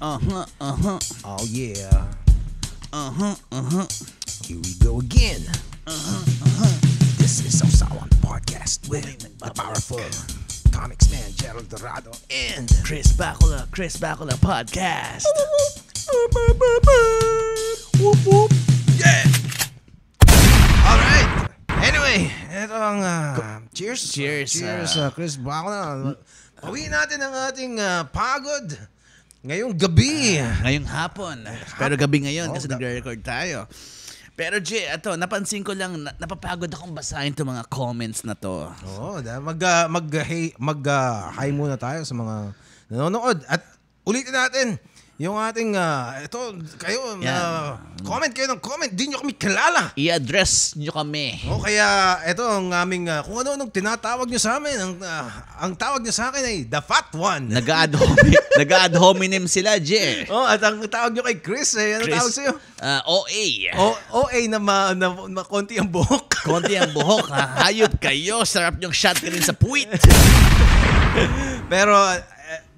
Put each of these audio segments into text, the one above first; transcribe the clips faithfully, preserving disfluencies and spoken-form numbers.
Uh-huh, uh-huh. Oh, yeah. Uh-huh, uh-huh. Here we go again. Uh-huh, uh-huh. This is Sawsawan Podcast with the powerful komiksman Gerald Dorado and Chris Bacula, Chris Bacula Podcast. Whoop, whoop. Yeah! Alright! Anyway, ito ang uh, cheers. Cheers. Cheers, uh, Chris Bacula. Pawiin natin ang ating uh, pagod. Ngayong gabi. Uh, ngayong hapon. hapon. Pero gabi ngayon oh, kasi nagre-record tayo. Pero G, ito, napansin ko lang, napapagod akong basahin itong mga comments na to. Oo, oh, mag-hi uh, mag, hey, mag, uh, muna tayo sa mga nanonood. At ulitin natin yung ating, uh, ito, kayo, uh, comment kayo ng comment. Di nyo kami kilala. I-address nyo kami. O kaya, ito ang aming, uh, kung ano-anong tinatawag nyo sa amin, ang, uh, ang tawag nyo sa akin ay The Fat One. Nag-a-ad hominem. Nag-ad hominem sila, J. Oh, at ang tawag nyo kay Chris, eh, ano Chris, tawag sa'yo? Uh, O A. O, O A na, ma, na, na konti ang buhok. Konti ang buhok, ha? Hayop kayo. Sarap nyong shot ka rin sa puwit. pero, eh,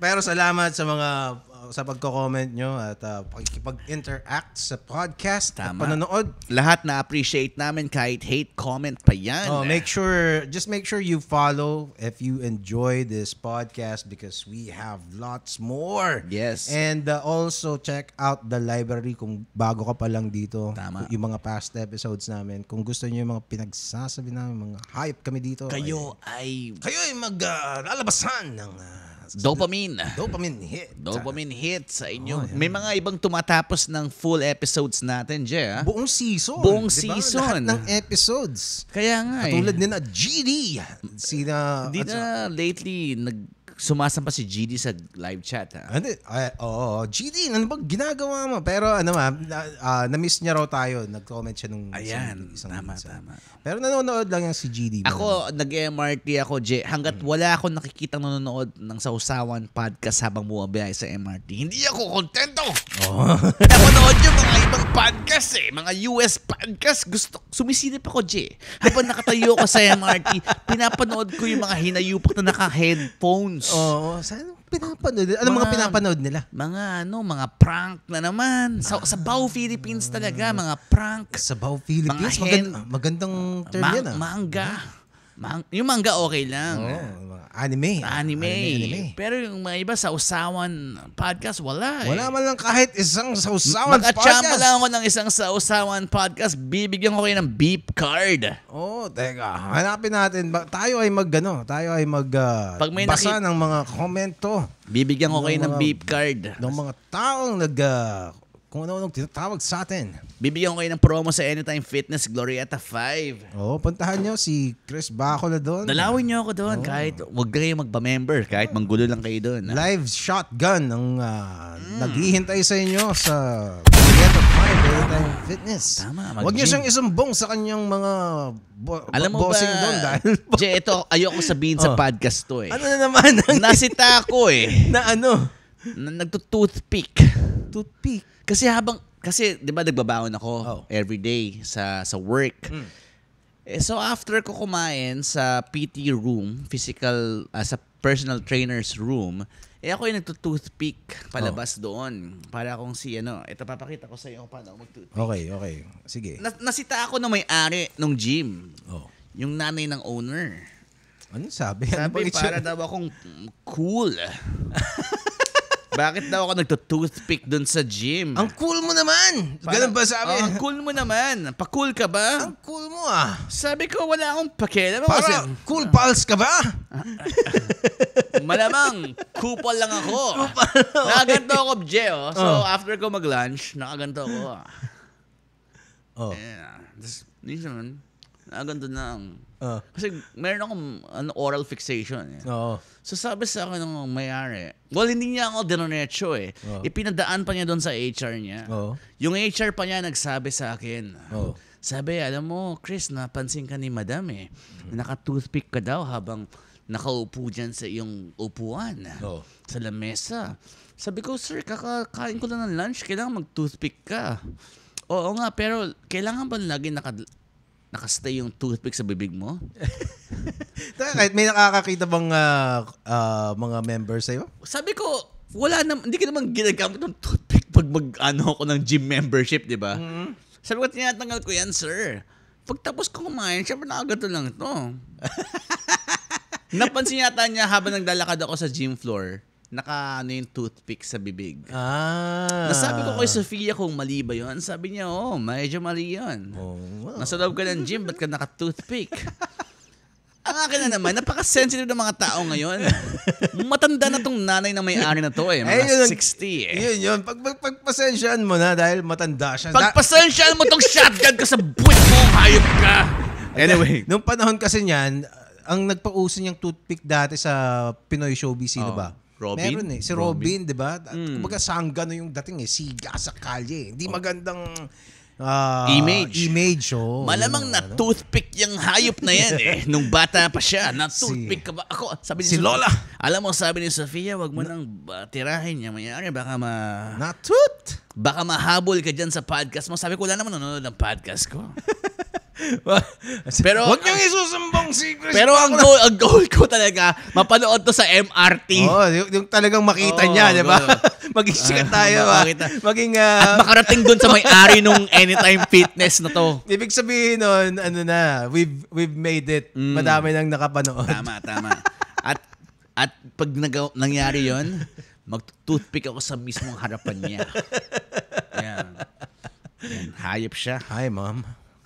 pero salamat sa mga uh, sa pagko-comment nyo at uh, pag-interact sa podcast. Tama. At panonood. Lahat na-appreciate namin kahit hate comment pa yan. Oh, make sure, just make sure you follow if you enjoy this podcast because we have lots more. Yes. And uh, also check out the library kung bago ka pa lang dito. Tama. Yung mga past episodes namin. Kung gusto niyo yung mga pinagsasabi namin, mga hype kami dito. Kayo ay... ay kayo ay mag-lalabasan uh, ng... Uh, Dopamine. Dopamine hit. Dopamine hit sa inyo. Oh, yeah. May mga ibang tumatapos ng full episodes natin, Jay. Ha? Buong season. Buong diba? season. Lahat ng episodes. Kaya nga eh. Katulad nina G D. Sina... Hindi na lately nagsumasampa si G D sa live chat. Ha? Ano? Oo. Oh, G D, ano bang ginagawa mo? Pero ano ma, uh, na-miss niya raw tayo. Nag-comment siya nung... Ayan. Isang tama, minsan. tama. Pero nanonood lang yung si G D. Ako, nag-M R T ako, Jay. Hanggat wala akong nakikitang nanonood ng Sawsawan Podcast habang bumabiyahe sa M R T, hindi ako kontento. Oh. Nanonood yung mga ibang podcast eh. Mga U S podcast. Gusto, sumisilip ako, Jay. Habang nakatayo ko sa M R T, pinapanood ko yung mga hinayupak na naka-headphones. Oo. Oh, saan? Pinapanood. Ano mga, mga pinapanood nila? Mga ano, mga prank na naman. Sa, sa Bao Philippines talaga, mga prank. Sa Bao Philippines? Magand, magandang term ma yan ah. Manga. Ma yung manga okay lang. Oh, anime, anime. Anime. Anime. Pero yung mga iba sa Sawsawan Podcast, wala eh. Wala man lang kahit isang Sawsawan Podcast. Mag-achamba lang ako ng isang Sawsawan Podcast. Bibigyan ko kayo ng beep card. Oh, teka. Hanapin natin. Tayo ay mag, ano, tayo ay mag uh, basa ng mga komento. Bibigyan ko kayo ng mga, beep card. Ng mga taong nag... Uh, kung ano-anong tinatawag sa atin. Bibigyan ko kayo ng promo sa Anytime Fitness, Glorietta five. Oo, oh, puntahan nyo si Chris Bacula doon. Dalawin nyo ako doon oh. kahit huwag kayo magpa-member, kahit manggulo lang kayo doon. Live shotgun ang uh, mm. naghihintay sa inyo sa Glorietta five, Anytime Tama. Fitness. Tama. Huwag nyo siyang isumbong sa kanyang mga bo Alam mo bossing ba, doon dahil... Jay, ito, ayoko sabihin oh. sa podcast to eh. Ano na naman? Nasita ako eh. Na ano? Na, nagtutoothpick. Toothpick? Kasi habang kasi 'di ba nagbabaon ako oh. every day sa sa work. Mm. Eh, so after ko kumain sa P T room, physical uh, sa personal trainer's room, eh ako yung nagtutoothpick palabas oh. doon para kung si ano, ito papakita ko sa iyo paano magtoothpick. Okay, okay. Sige. Na, nasita ako na may-ari ng gym. Oh. Yung nanay ng owner. Ano sabi? Sabi ano para daw akong cool. Bakit daw ako nagtutoothpick dun sa gym? Ang cool mo naman! Ganun ba sabi? Oh, ang cool mo naman. Pa-cool ka ba? Ang cool mo ah. Sabi ko wala akong pakialam. Para kasi, cool uh, pals ka ba? Malamang. Kupal lang ako. Kupal. Okay. Nakaganto ako, Jay. Oh. So oh. after ko mag-lunch, nakaganto ako. Oh. Yeah. This, this one, nakaganto na ang... Uh. Kasi meron akong ano, oral fixation. Eh. Oo. So sabi sa akin ng may-ari, well, hindi niya ako dinonecho eh. Oo. Ipinadaan pa niya doon sa H R niya. Oo. Yung H R pa niya nagsabi sa akin. Oo. Sabi, alam mo, Chris, napansin ka ni madam eh. Naka-toothpick ka daw habang nakaupo dyan sa iyong upuan. Oo. Sa lamesa. Sabi ko, sir, kakakain ko lang ng lunch. Kailangan mag-toothpick ka. Oo nga, pero kailangan ba lagi naka... Nakastay yung toothpick sa bibig mo? Kahit may nakakakita bang uh, uh, mga members sa'yo? Sabi ko, wala naman, hindi ka naman ginagamit ng toothpick pag mag-ano ako ng gym membership, di ba? Mm-hmm. Sabi ko, tinatanggal ko yan, sir. Pagtapos ko kumain, syempre nakagato lang ito. Napansin yata niya habang naglalakad ako sa gym floor, naka ano yung toothpick sa bibig. Ah. Nasabi ko kay Sofia kung mali ba yun. Sabi niya, oh, medyo mali yun. Oh, wow. Nasa loob ka ng gym, ba't ka naka-toothpick? Ang akin na naman, napaka-sensitive ng mga tao ngayon. Matanda na tong nanay na may-ari na to eh. Mga ayun, sixty eh. Yun yun. Pag, pag, pagpasensyaan mo na dahil matanda siya. Pagpasensyaan mo tong shotgun ka sa buwit mo, hayop ka! Anyway. Nung panahon kasi niyan, ang nagpauso niyang toothpick dati sa Pinoy Showbiz, sino oh, ba? Robin? Meron eh. Si Robin, Robin. Di ba? Mm. Kumbaga sangga na yung dating eh. Siga sa kalye. Hindi oh. magandang... Uh, image. Image, oh. Malamang yun, na-toothpick yung hayop na yan eh. Nung bata pa siya, na-toothpick ka ba? Ako, sabi ni si Lola. Alam mo, sabi ni Sofia, wag mo na, nang tirahin niya. Mayari, baka ma... Na-toot! Baka mahabol ka dyan sa podcast mo. Sabi ko, wala naman nanonood ng podcast ko. Pero wag niyong isusumbong si Chris. Pero ang goal, ang goal ko talaga mapanood to sa M R T. Oh, yung, yung talagang makita oh, niya, di ba? Maging sikat tayo. Uh, maging uh, at makarating doon sa may-ari nung Anytime Fitness na to. Ibig sabihin noon, ano na, we've we've made it. Mm. Madami nang nakapanood. Tama, tama. At at pag nag- nangyari 'yon, mag-toothpick ako sa mismong harapan niya. Ayun. Hayop siya. Hi, Mom.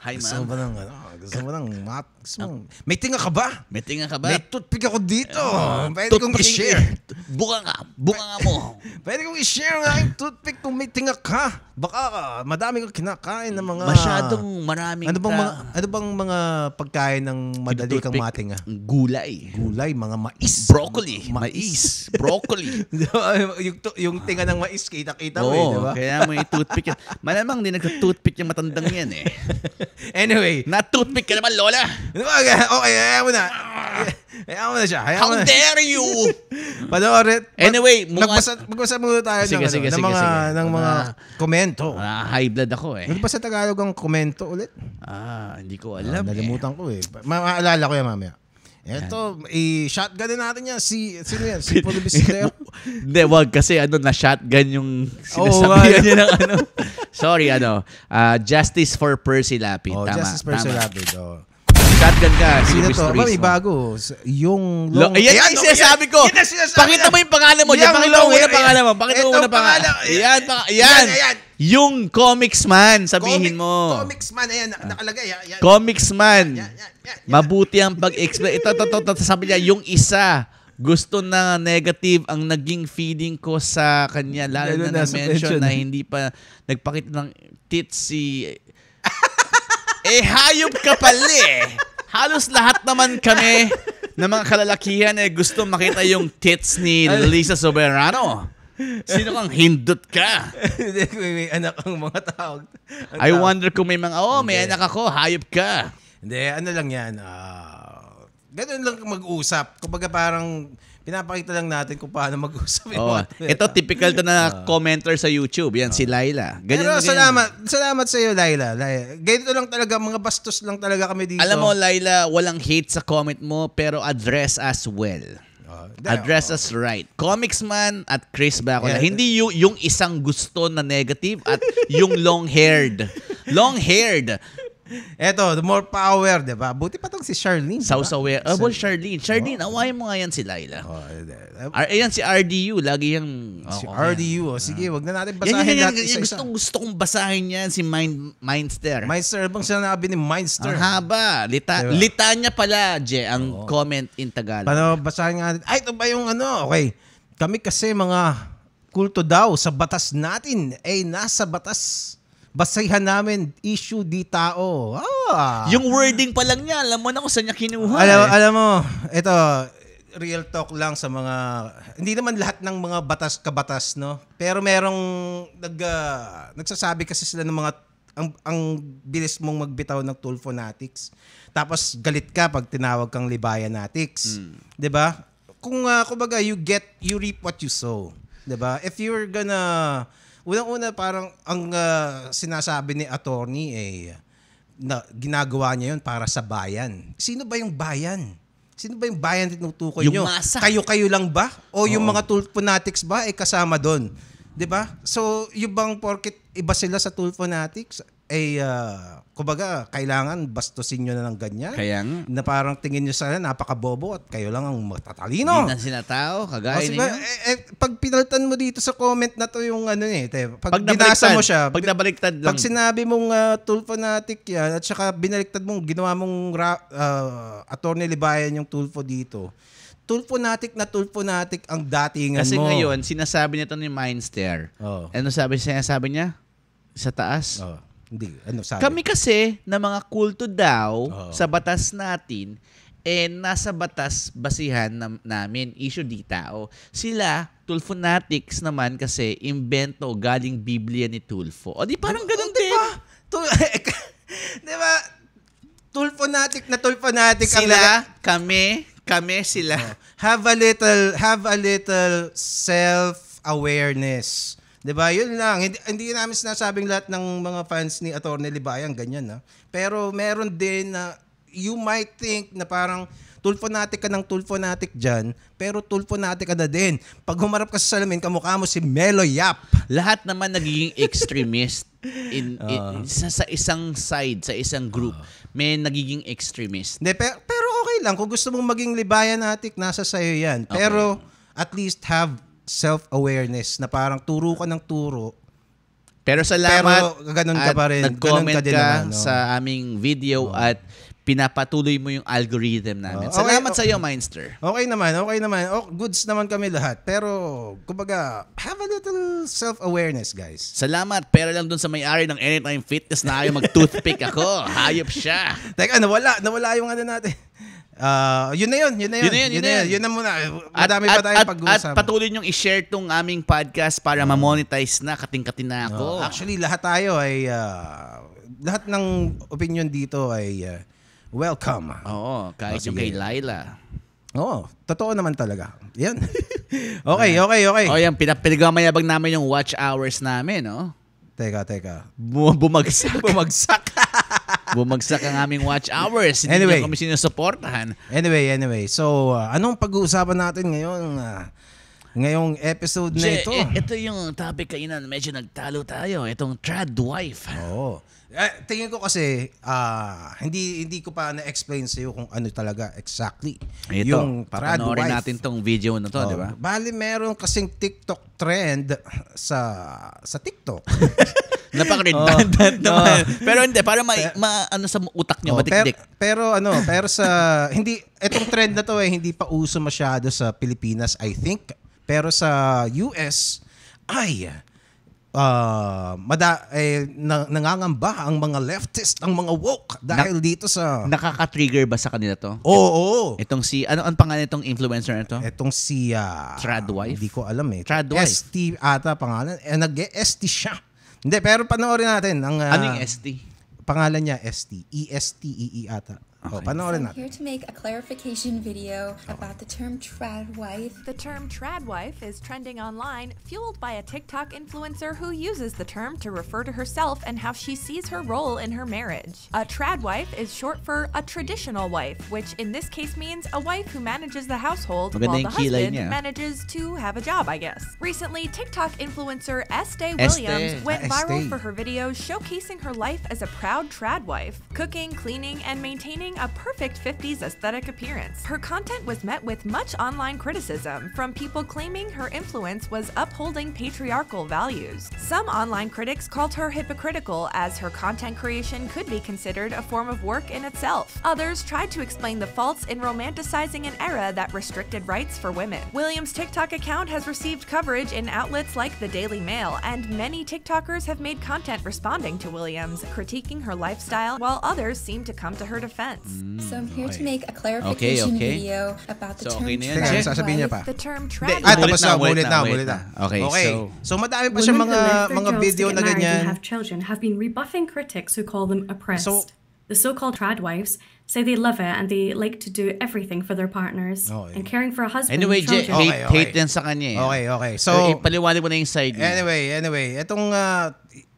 Hi, gusto mo ba ng, oh, gusto mo ng mat? Gusto mo, may tinga ka ba? May tinga ka ba? May toothpick ako dito. Uh, Pwede kong i-share. Buka nga. Buka nga mo. Pwede kong i-share nga yung toothpick kung may tinga ka. Baka uh, madami kong kinakain ng mga... Masyadong maraming... Ano bang, mga, ano bang mga pagkain ng madali kang matinga? Gulay. Gulay, mga mais. Broccoli. Mais. mais. Broccoli. yung, yung tinga ng mais, kita-kita mo eh, diba? Kaya may toothpick yan. Malamang hindi nagka-toothpick yung matandang yan eh. Anyway, na-toothpick ka naman, Lola. Okay, okay, hayaan mo na. Hayaan mo na siya. Hayaan How na. Dare you? Panoorin. Anyway, magbasa magbasa muna tayo sige, ng, sige, ano, sige, ng mga sige. ng mga uh, komento. Uh, high blood ako eh. Ano ba sa Tagalog ang komento ulit? Ah, hindi ko alam. Uh, nalimutan eh. ko eh. Maaalala ko yan mamaya. Eto, i-shotgun din natin yan. Si, sino yan? Si Polo Bistero? Hindi, wag kasi ano, na-shotgun yung sinasabihan oh, niya ng ano. Sorry, ano. Uh, justice for Percy Lapid. Oh, tama, justice for Percy Lapid. Oh. Shotgun ka. Sino to? Ba, may bago. Yung long... Lo- ayan, ayan, yung sinasabi ko. Yan, yan, yan, pakita mo yung pangalan mo. Yan, pakita mo muna pangalan mo. Pakita mo muna pangalan. Ayan, ayan. Ayan. Yung komiksman, sabihin Comic, mo. Komiksman, ayan, nakalagay. Ayan. Komiksman. Ayan, ayan, ayan, ayan. Mabuti ang pag-explain. Ito, ito, ito, ito, sabi niya, yung isa, gusto na negative ang naging feeling ko sa kanya. Lalo, Lalo na na-mention na, na hindi pa nagpakita ng tits si... eh, hayop ka pala eh. Halos lahat naman kami na mga kalalakihan eh gusto makita yung tits ni Lisa Soberano. Sino kang hindot ka? May, may anak ang mga tao. Ang I tao. wonder kung may mga, oh, may Hindi. anak ako, hayop ka. Hindi, ano lang yan. Uh, ganun lang mag-usap. Kumbaga parang pinapakita lang natin kung paano mag-usap. Oh, ito, typical to na uh, commenter sa YouTube. Yan, uh, si Laila. Ganyan, pero salamat, salamat sa iyo, Laila. Laila. Ganito lang talaga, mga bastos lang talaga kami dito. Alam mo, Laila, walang hate sa comment mo, pero address as well. Address us right. Komiksman at Chris Bacula. Yeah. Hindi yung, yung isang gusto na negative at yung long-haired. Long-haired. Eto, the more power, di ba? Buti pa tong si Charlene. Sawsawan. Oh, well, Charlene. Charlene, oh. Awayin mo nga yan si Laila. Oh, Ar- ayan si R D U. Lagi yung... Oh, si R D U. Oh, sige, wag na natin basahin yan, yan, yan, natin yan, yan, gusto, gusto kong basahin yan, si Mind, Mindster. Mindster. Bang sinabi ni Mindster? Ang haba. Lita, diba? Litanya pala, Je, ang oh. comment in Tagalog. Paano basahin nga natin? Ay, ito ba yung ano? Okay. Kami kasi mga kulto daw sa batas natin. Eh, nasa batas... Basahin namin, issue di tao. Ah. Yung wording pa lang niya, alam mo na kung saan niya kinuha. Alam, eh. alam mo, ito, real talk lang sa mga, hindi naman lahat ng mga batas kabatas, no? Pero merong, nag, uh, nagsasabi kasi sila ng mga, ang, ang bilis mong magbitaw ng tulfo natics. Tapos galit ka pag tinawag kang libayan natics. Mm. Diba? Kung, uh, kumbaga, you get, you reap what you sow. Diba? If you're gonna, unang-una parang ang uh, sinasabi ni attorney eh na ginagawa niya 'yon para sa bayan. Sino ba yung bayan? Sino ba yung bayan tinutukoy nyo? Kayo-kayo lang ba? O yung Oo. mga Tulponatics ba ay eh, kasama doon? Diba? So, yung bang porket iba sila sa Tulponatics, eh, uh, kumbaga, kailangan bastusin nyo na ng ganyan. Kaya nga. Na parang tingin nyo sana napakabobo at kayo lang ang matatalino. Hindi na sila tao, kagaya ninyo. Ba, eh, eh, pag pinaltan mo dito sa comment na to yung ano eh, tayo, pag, pag binasa mo siya, pag nabaliktad lang. Pag sinabi mong uh, Tulponatic yan, at saka binaliktad mong, ginawa mong uh, Atty. Libayan yung Tulpo dito, Tulponatic na Tulponatic ang datingan Kasi mo. Kasi ngayon, sinasabi niya ito ni Mindster. Oh. Ano sabi, sinasabi niya? Sa taas? Oh. Hindi. Ano sabi? Kami kasi na mga kulto daw oh. sa batas natin, eh nasa batas basihan na, namin, issue di tao. Sila, Tulfonatics naman kasi, invento galing Biblia ni Tulfo. O di parang ano, ganun oh, din. Diba? Diba? Tulfonatic na Tulfonatic. Sila, ang kami... Kami sila. Oh. Have a little have a little self-awareness. 'Di ba? Yun lang. Hindi, hindi namin sinasabing lahat ng mga fans ni Atty. Libayan ganyan, ha? Pero meron din na uh, you might think na parang Tulponatic ka ng Tulponatic dyan, pero Tulponatic ka na din. Pag humarap ka sa salamin, kamukha mo si Melo Yap. Lahat naman nagiging extremist in, uh, in, sa, sa isang side, sa isang group. Uh, may nagiging extremist. De, pero, pero okay lang. Kung gusto mong maging Libanatic, nasa sayo yan. Okay. Pero at least have self-awareness na parang turo ka ng turo. Pero salamat pero, ganun ka pa rin. Nag-comment ka, ka naman, no? Sa aming video oh. at pinapatuloy mo yung algorithm namin. Oh, okay, salamat okay. sa iyo, Mindster. Okay naman, okay naman. Oh, goods naman kami lahat. Pero, kumbaga, have a little self-awareness, guys. Salamat. Pero lang dun sa may-ari ng Anytime Fitness na ayaw mag-toothpick ako. Hayop siya. Teka, nawala. Nawala yung ano natin. Uh, yun na yun. Yun na yun. Yun na yun. Yun, yun, yun, yun, yun, yun, yun, yun na muna. Madami at, pa tayong pag-uusap. At patuloy niyong i-share tong aming podcast para oh. ma-monetize na. Kating-kating na ako. Oh. Actually, lahat tayo ay... Uh, lahat ng opinion dito ay... Uh, welcome. Oo, kahit oh, yung kay Laila. Oo, totoo naman talaga. Yan. okay, okay, okay. O yan, pinapiligamayabang namin yung watch hours namin, no? Teka, teka. Bumagsak. Bumagsak. Bumagsak ang aming watch hours. Hindi anyway, nyo kami sinusuportahan. Anyway, anyway. So, uh, anong pag-uusapan natin ngayon? Uh, ngayong episode na ito. E, ito yung topic kainan. Medyo nagtalo tayo. Itong trad wife. Oo. Uh, tingin ko kasi, uh, hindi hindi ko pa na-explain sa iyo kung ano talaga exactly. Ito, yung trad wife. Panoorin natin tong video na to, oh, di ba? Bali, meron kasing TikTok trend sa sa TikTok. Napaka-redundant oh, naman. Oh. Pero hindi, para ma, ma ano sa utak niyo, oh, matikdik. Pero, pero ano, pero sa, hindi, itong trend na to eh, hindi pa uso masyado sa Pilipinas, I think. Pero sa U S, ay, Uh, mada, eh, na, nangangamba ang mga leftist, ang mga woke dahil na, dito sa... Nakaka-trigger ba sa kanila to? Oo. Oh, oh. Itong si... Ano ang pangalan itong influencer na to? Itong si... Uh, Tradwife? Hindi ko alam eh. Tradwife? S T ata pangalan. Eh, nag-S T siya. Hindi, pero panoorin natin. Ang, uh, ano yung S T? Pangalan niya S T. E S T E E ata. Okay. Oh, panoorin natin. I'm here to make a clarification video oh. about the term tradwife. The term tradwife is trending online, fueled by a TikTok influencer who uses the term to refer to herself and how she sees her role in her marriage. A tradwife is short for a traditional wife, which in this case means a wife who manages the household Maganda while the husband niya. manages to have a job, I guess. Recently, TikTok influencer Estee Williams Estee. went viral Estee. for her video showcasing her life as a proud tradwife, cooking, cleaning, and maintaining a perfect fifties aesthetic appearance. Her content was met with much online criticism from people claiming her influence was upholding patriarchal values. Some online critics called her hypocritical as her content creation could be considered a form of work in itself. Others tried to explain the faults in romanticizing an era that restricted rights for women. Williams' TikTok account has received coverage in outlets like the Daily Mail, and many TikTokers have made content responding to Williams, critiquing her lifestyle, while others seem to come to her defense. So I'm here okay. to make a clarification okay, okay. video about the so, term okay trad wife. The term trad wife. Ah, tapos na, ulit na, ulit na. Okay, okay. So, so madami pa siya mga, mga video na ganyan. Have children have been rebuffing critics who call them oppressed. So, the so-called trad wives say they love it and they like to do everything for their partners okay. and caring for a husband anyway, and children. Anyway, okay, okay. hate din sa kanya. Eh. Okay, okay. So, so ipaliwanag mo na yung side niya. Anyway, anyway. Itong, uh,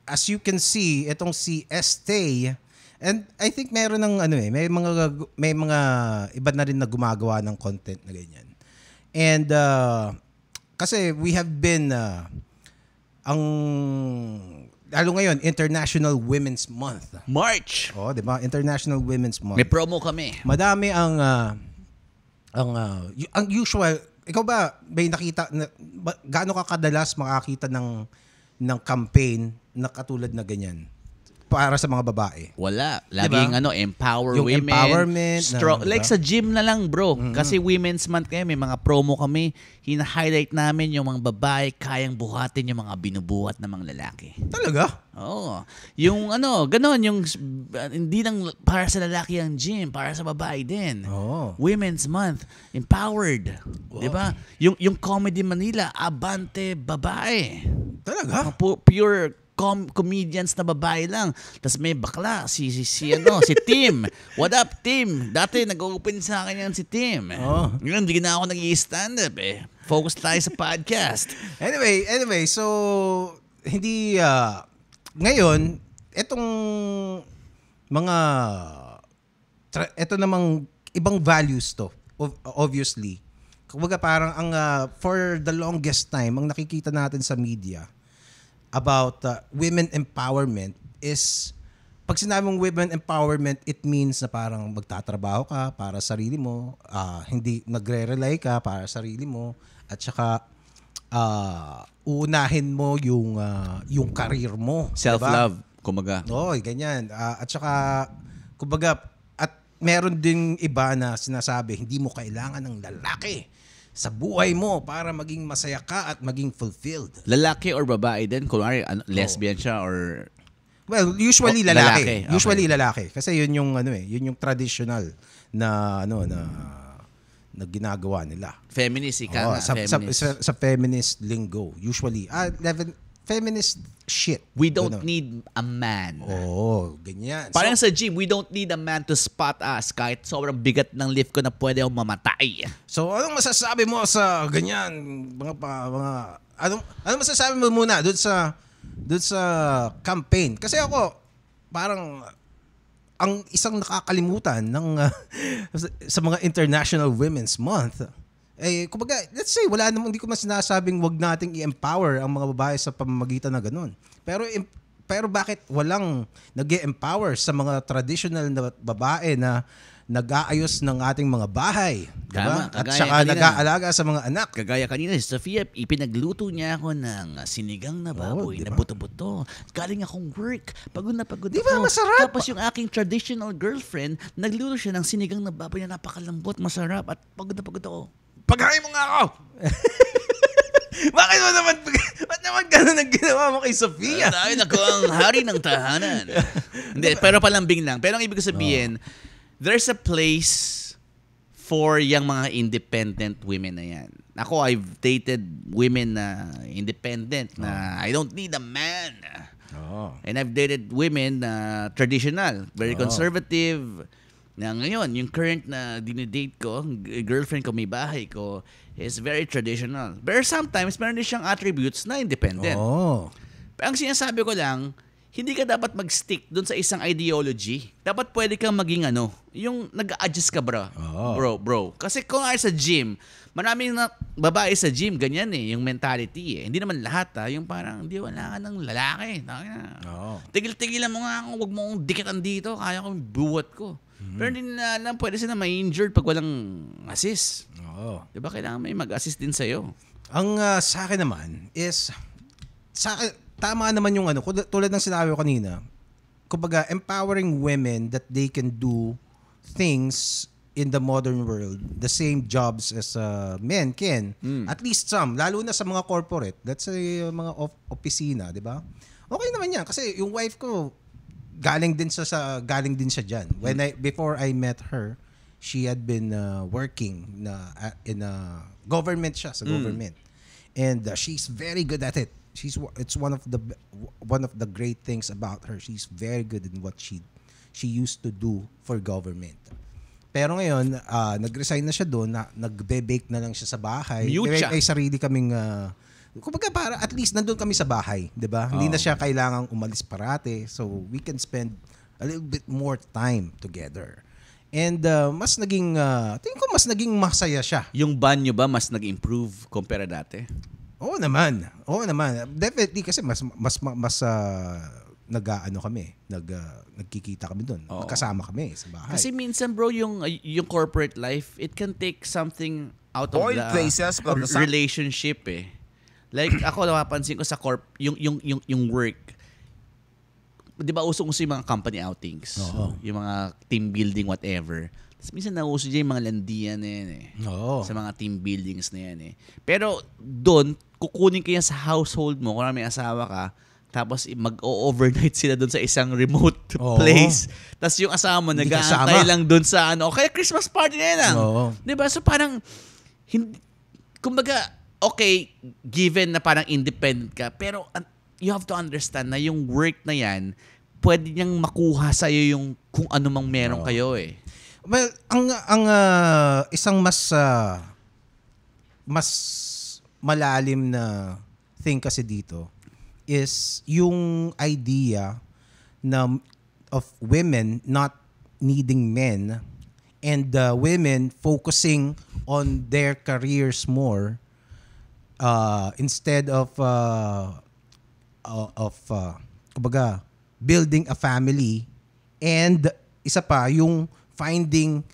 as you can see, itong si Estee And I think meron ng ano eh, may mga may mga iba na rin na gumagawa ng content na ganyan. And uh, kasi we have been uh, ang lalo ngayon, International Women's Month. March. Oh, 'di ba? International Women's Month. May promo kami. Madami ang uh, ang uh, ang usual. Ikaw ba may nakita na, ba, gaano ka kadalas makakita ng ng campaign na katulad na ganyan? Para sa mga babae. Wala. Laging diba? ano, empower yung women. Empowerment. Strong, na, like diba? Sa gym na lang, bro. Mm-hmm. Kasi Women's Month kayo, may mga promo kami. Hina-highlight namin yung mga babae, kayang buhatin yung mga binubuhat ng mga lalaki. Talaga? Oo. Yung ano, ganon, yung uh, hindi lang para sa lalaki ang gym, para sa babae din. Oh. Women's Month, empowered. Wow. Diba? Yung, yung Comedy Manila, abante babae. Talaga? Pu pure Com comedians na babae lang. Tapos may bakla, si, si, si, ano, si Tim. What up, Tim? Dati nag-open sa akin yan si Tim. Oh. Ngayon, hindi na ako nag-i-stand-up eh. Focus tayo sa podcast. Anyway, anyway, so, hindi, uh, ngayon, etong mga, eto namang ibang values to, obviously. Kumbaga parang, ang, uh, for the longest time, ang nakikita natin sa media, about uh, women empowerment is, pag sinabing women empowerment, it means na parang magtatrabaho ka para sa sarili mo, uh, hindi nagre-rely ka para sa sarili mo, at saka uh, uunahin mo yung, uh, yung career mo. Self-love, diba? Kumbaga. Oo, ganyan. Uh, at saka, kumbaga, at meron ding iba na sinasabi, hindi mo kailangan ng lalaki sa buhay mo para maging masaya ka at maging fulfilled. Lalaki or babae din? Kunwari, lesbian oh. siya or... Well, usually oh, lalaki. lalaki. Usually okay. lalaki. Kasi yun yung, ano eh, yun yung traditional na, ano, na, na ginagawa nila. Feminist, ika oh, sa, feminist. Sa, sa, sa feminist lingo. Usually. Ah, feminist shit. We don't ano. need a man. Oh, ganyan. Parang so, sa gym, we don't need a man to spot us kahit sobrang bigat ng lift ko na pwede akong mamatay. So, anong masasabi mo sa ganyan? Mga, mga, anong, anong masasabi mo muna doon sa, doon sa campaign? Kasi ako, parang, ang isang nakakalimutan ng, uh, sa mga International Women's Month, eh, kumbaga, let's say, wala namang, hindi ko mas sinasabing wag nating i-empower ang mga babae sa pamamagitan na ganun. Pero, pero bakit walang nag-e-empower sa mga traditional na babae na nag-aayos ng ating mga bahay? Diba? Tama, at saka nag-aalaga sa mga anak. Kagaya kanina, si Sofia, ipinagluto niya ako ng sinigang na baboy, oh, diba? Na buto-buto. Galing akong work. Pagod na pagod diba, ako. Masarap. Tapos yung aking traditional girlfriend, nagluto siya ng sinigang na baboy na napakalambot, masarap, at pagod na pagod ako. Paghain mo nga ako! Bakit mo naman, ba't naman gano'n ang ginawa mo kay Sofia? Ay, naku, ang hari ng tahanan. Hindi, pero palambing lang. Pero ang ibig sabihin, oh. there's a place for yung mga independent women na yan. Ako, I've dated women na independent, oh. na I don't need a man. Oh. And I've dated women na traditional, very oh. conservative. Na ngayon, yung current na dinidate ko, girlfriend ko, may bahay ko, is very traditional. But sometimes, meron din siyang attributes na independent. Oh. Ang sinasabi ko lang, hindi ka dapat mag-stick dun sa isang ideology. Dapat pwede kang maging ano, yung nag-adjust ka bro. Oh. Bro, bro. Kasi kung ay sa gym, maraming na babae sa gym, ganyan eh, yung mentality eh. Hindi naman lahat ah, yung parang, hindi wala ka ng lalaki. Oh. Tigil-tigilan mo nga ako, huwag mo akong dikitan dito, kaya ko buwat ko. Mm-hmm. Pero hindi na alam, pwede sila ma-injured pag walang assist. Oo. Diba kailangan may mag-assist din sa'yo? Ang uh, sa akin naman is, sa akin, tama naman yung ano, tulad ng sinabi ko kanina, kumbaga empowering women that they can do things in the modern world, the same jobs as uh, men can. Mm. At least some, lalo na sa mga corporate, let's say uh, mga of opisina, diba? Okay naman yan, kasi yung wife ko, galing din sa, sa galing din siya diyan. When I before I met her, she had been uh, working na uh, in a uh, government siya, sa mm. government. And uh, she's very good at it. She's it's one of the one of the great things about her. She's very good in what she she used to do for government. Pero ngayon, uh, nag-resign na siya doon, na, nagbe-bake na lang siya sa bahay. Kaya ay sarili kaming uh, kumbaga para at least nandun kami sa bahay, 'di ba? Oh. Hindi na siya kailangang umalis parate. So we can spend a little bit more time together. And uh, mas naging, uh, tingin ko mas naging masaya siya. Yung band nyo ba mas nag-improve compare dati? Oo naman. Oo naman. Definitely kasi mas mas mas uh, nag-aano kami, nag uh, nagkikita kami doon. Magkasama kami sa bahay. Kasi minsan bro yung yung corporate life, it can take something out of the places, uh, relationship eh. Like ako napapansin ko sa corp yung yung yung yung work. 'Di ba usong-uso yung mga company outings, oh, yung mga team building whatever. Tapos minsan nauso dyan yung mga landian na yan eh. Oh. Sa mga team buildings na yan eh. Pero doon, kukunin ko yan sa household mo, kung may asawa ka, tapos mag-overnight sila doon sa isang remote oh. place. Tapos yung asawa mo nag-aantay lang doon sa ano, okay, Christmas party na yan lang. Oh. 'Di ba? So parang hindi, kumbaga, okay, given na parang independent ka, pero you have to understand na yung work na yan, pwede niyang makuha sa'yo yung kung ano mang meron oh. kayo eh. Well, ang ang uh, isang mas uh, mas malalim na thing kasi dito is yung idea na of women not needing men and uh, women focusing on their careers more uh, instead of uh, of uh, kumbaga, building a family, and isa pa yung finding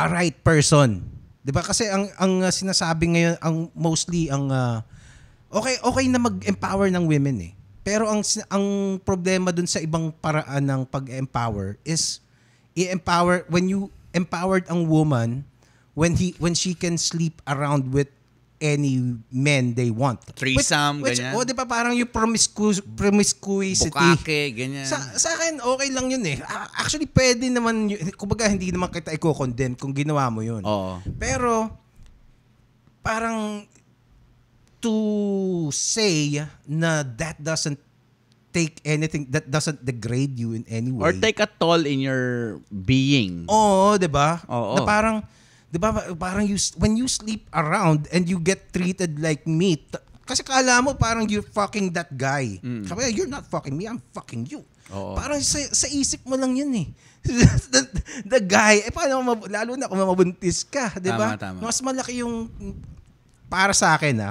a right person. 'Di ba? Kasi ang ang sinasabi ngayon ang mostly ang uh, okay okay na mag-empower ng women eh. Pero ang ang problema dun sa ibang paraan ng pag-empower is i-empower when you empowered ang woman when he when she can sleep around with any men they want. Threesome, which, which, ganyan. O, oh, di ba parang yung promiscu promiscuity. Bukake, ganyan. Sa, sa akin, okay lang yun eh. Actually, pwede naman, kumbaga hindi naman kita i-condemn kung ginawa mo yun. Oo. Pero, parang to say na that doesn't take anything, that doesn't degrade you in any way. Or take a toll in your being. Oo, di ba? Oo. Na parang, diba, parang you, when you sleep around and you get treated like meat, kasi kala mo parang you're fucking that guy. Mm. Kaya you're not fucking me, I'm fucking you. Oo. Parang sa, sa isip mo lang yun eh. the, the guy, eh paano, lalo na kung mabuntis ka, diba? Tama, tama. Mas malaki yung para sa akin ha.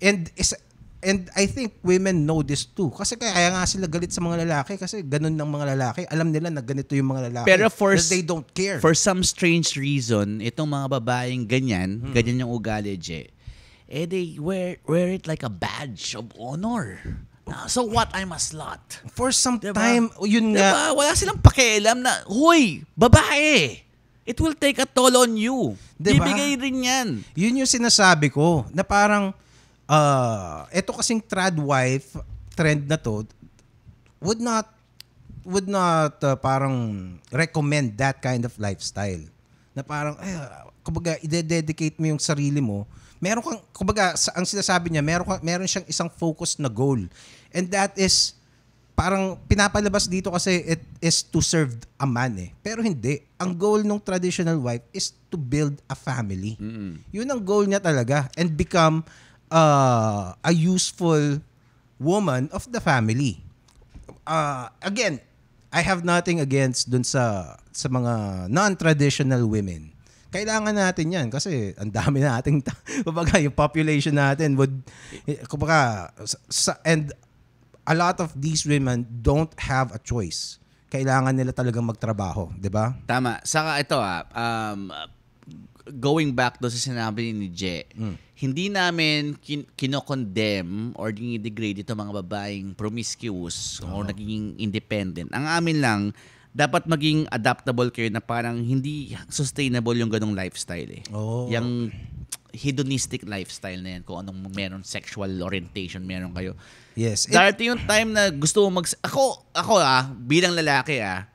And, is, and I think women know this too. Kasi kaya, kaya nga sila galit sa mga lalaki kasi ganun ng mga lalaki. Alam nila na ganito yung mga lalaki. Pero for, they don't care. For some strange reason, itong mga babaeng ganyan, hmm. ganyan yung ugali, Jay, eh they wear, wear it like a badge of honor. Uh, so what? I'm a slut. For some diba? time, yun diba? nga. Wala silang pakialam na, huy, babae, it will take a toll on you. Diba? Bibigay rin yan. Yun yung sinasabi ko na parang, Uh, ito kasing trad wife trend na to would not would not uh, parang recommend that kind of lifestyle na parang ay kumbaga i-dedicate mo yung sarili mo, meron kang kumbaga sa, ang sinasabi niya meron kang, meron siyang isang focus na goal, and that is parang pinapalabas dito kasi it is to serve a man eh, pero hindi, ang goal ng traditional wife is to build a family. Mm-hmm. Yun ang goal niya talaga, and become Uh, a useful woman of the family. Uh, again, I have nothing against dun sa, sa mga non-traditional women. Kailangan natin yan kasi ang dami na ating, kumbaga, yung population natin would, kumbaga, sa, and a lot of these women don't have a choice. Kailangan nila talagang magtrabaho, di ba? Tama. Saka ito ah, um, going back doon sa sinabi ni Je, mm. hindi namin kin kinokondemn or dinidegrade ito mga babaeng promiscuous oh. or naging independent. Ang amin lang, dapat maging adaptable kayo na parang hindi sustainable yung ganong lifestyle eh. Oh. Yung hedonistic lifestyle na yan, kung anong meron, sexual orientation meron kayo. Yes. Darating yung time na gusto mo mag... Ako, ako ah, bilang lalaki ah,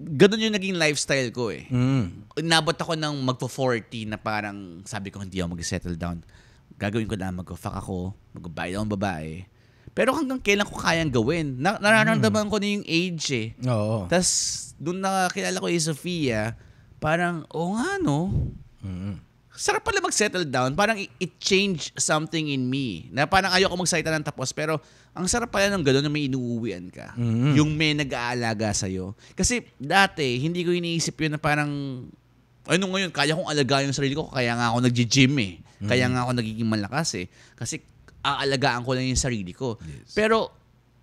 ganun yung naging lifestyle ko eh. Mm. Inabot ako ng magpo forty na parang sabi ko hindi ako mag-settle down. Gagawin ko na mag-fuck ako, mag-buy down babae. Pero hanggang kailan ko kayang gawin? Na nararamdaman mm. ko na yung age eh. Oo. Tapos doon nakakilala ko si Sophia, parang, oo oh, nga no. Mm. sarap pala mag-settle down. Parang it changed something in me. Na parang ayoko magsalita ng tapos, pero ang sarap pala ng gano'n na may inuuwian ka. Mm-hmm. Yung may nag-aalaga sa'yo. Kasi dati, hindi ko iniisip yun na parang, ano ngayon, kaya kong alagaan yung sarili ko, kaya nga ako nag-gym eh. Mm-hmm. Kaya nga ako nagiging malakas eh. Kasi aalagaan ko lang yung sarili ko. Yes. Pero,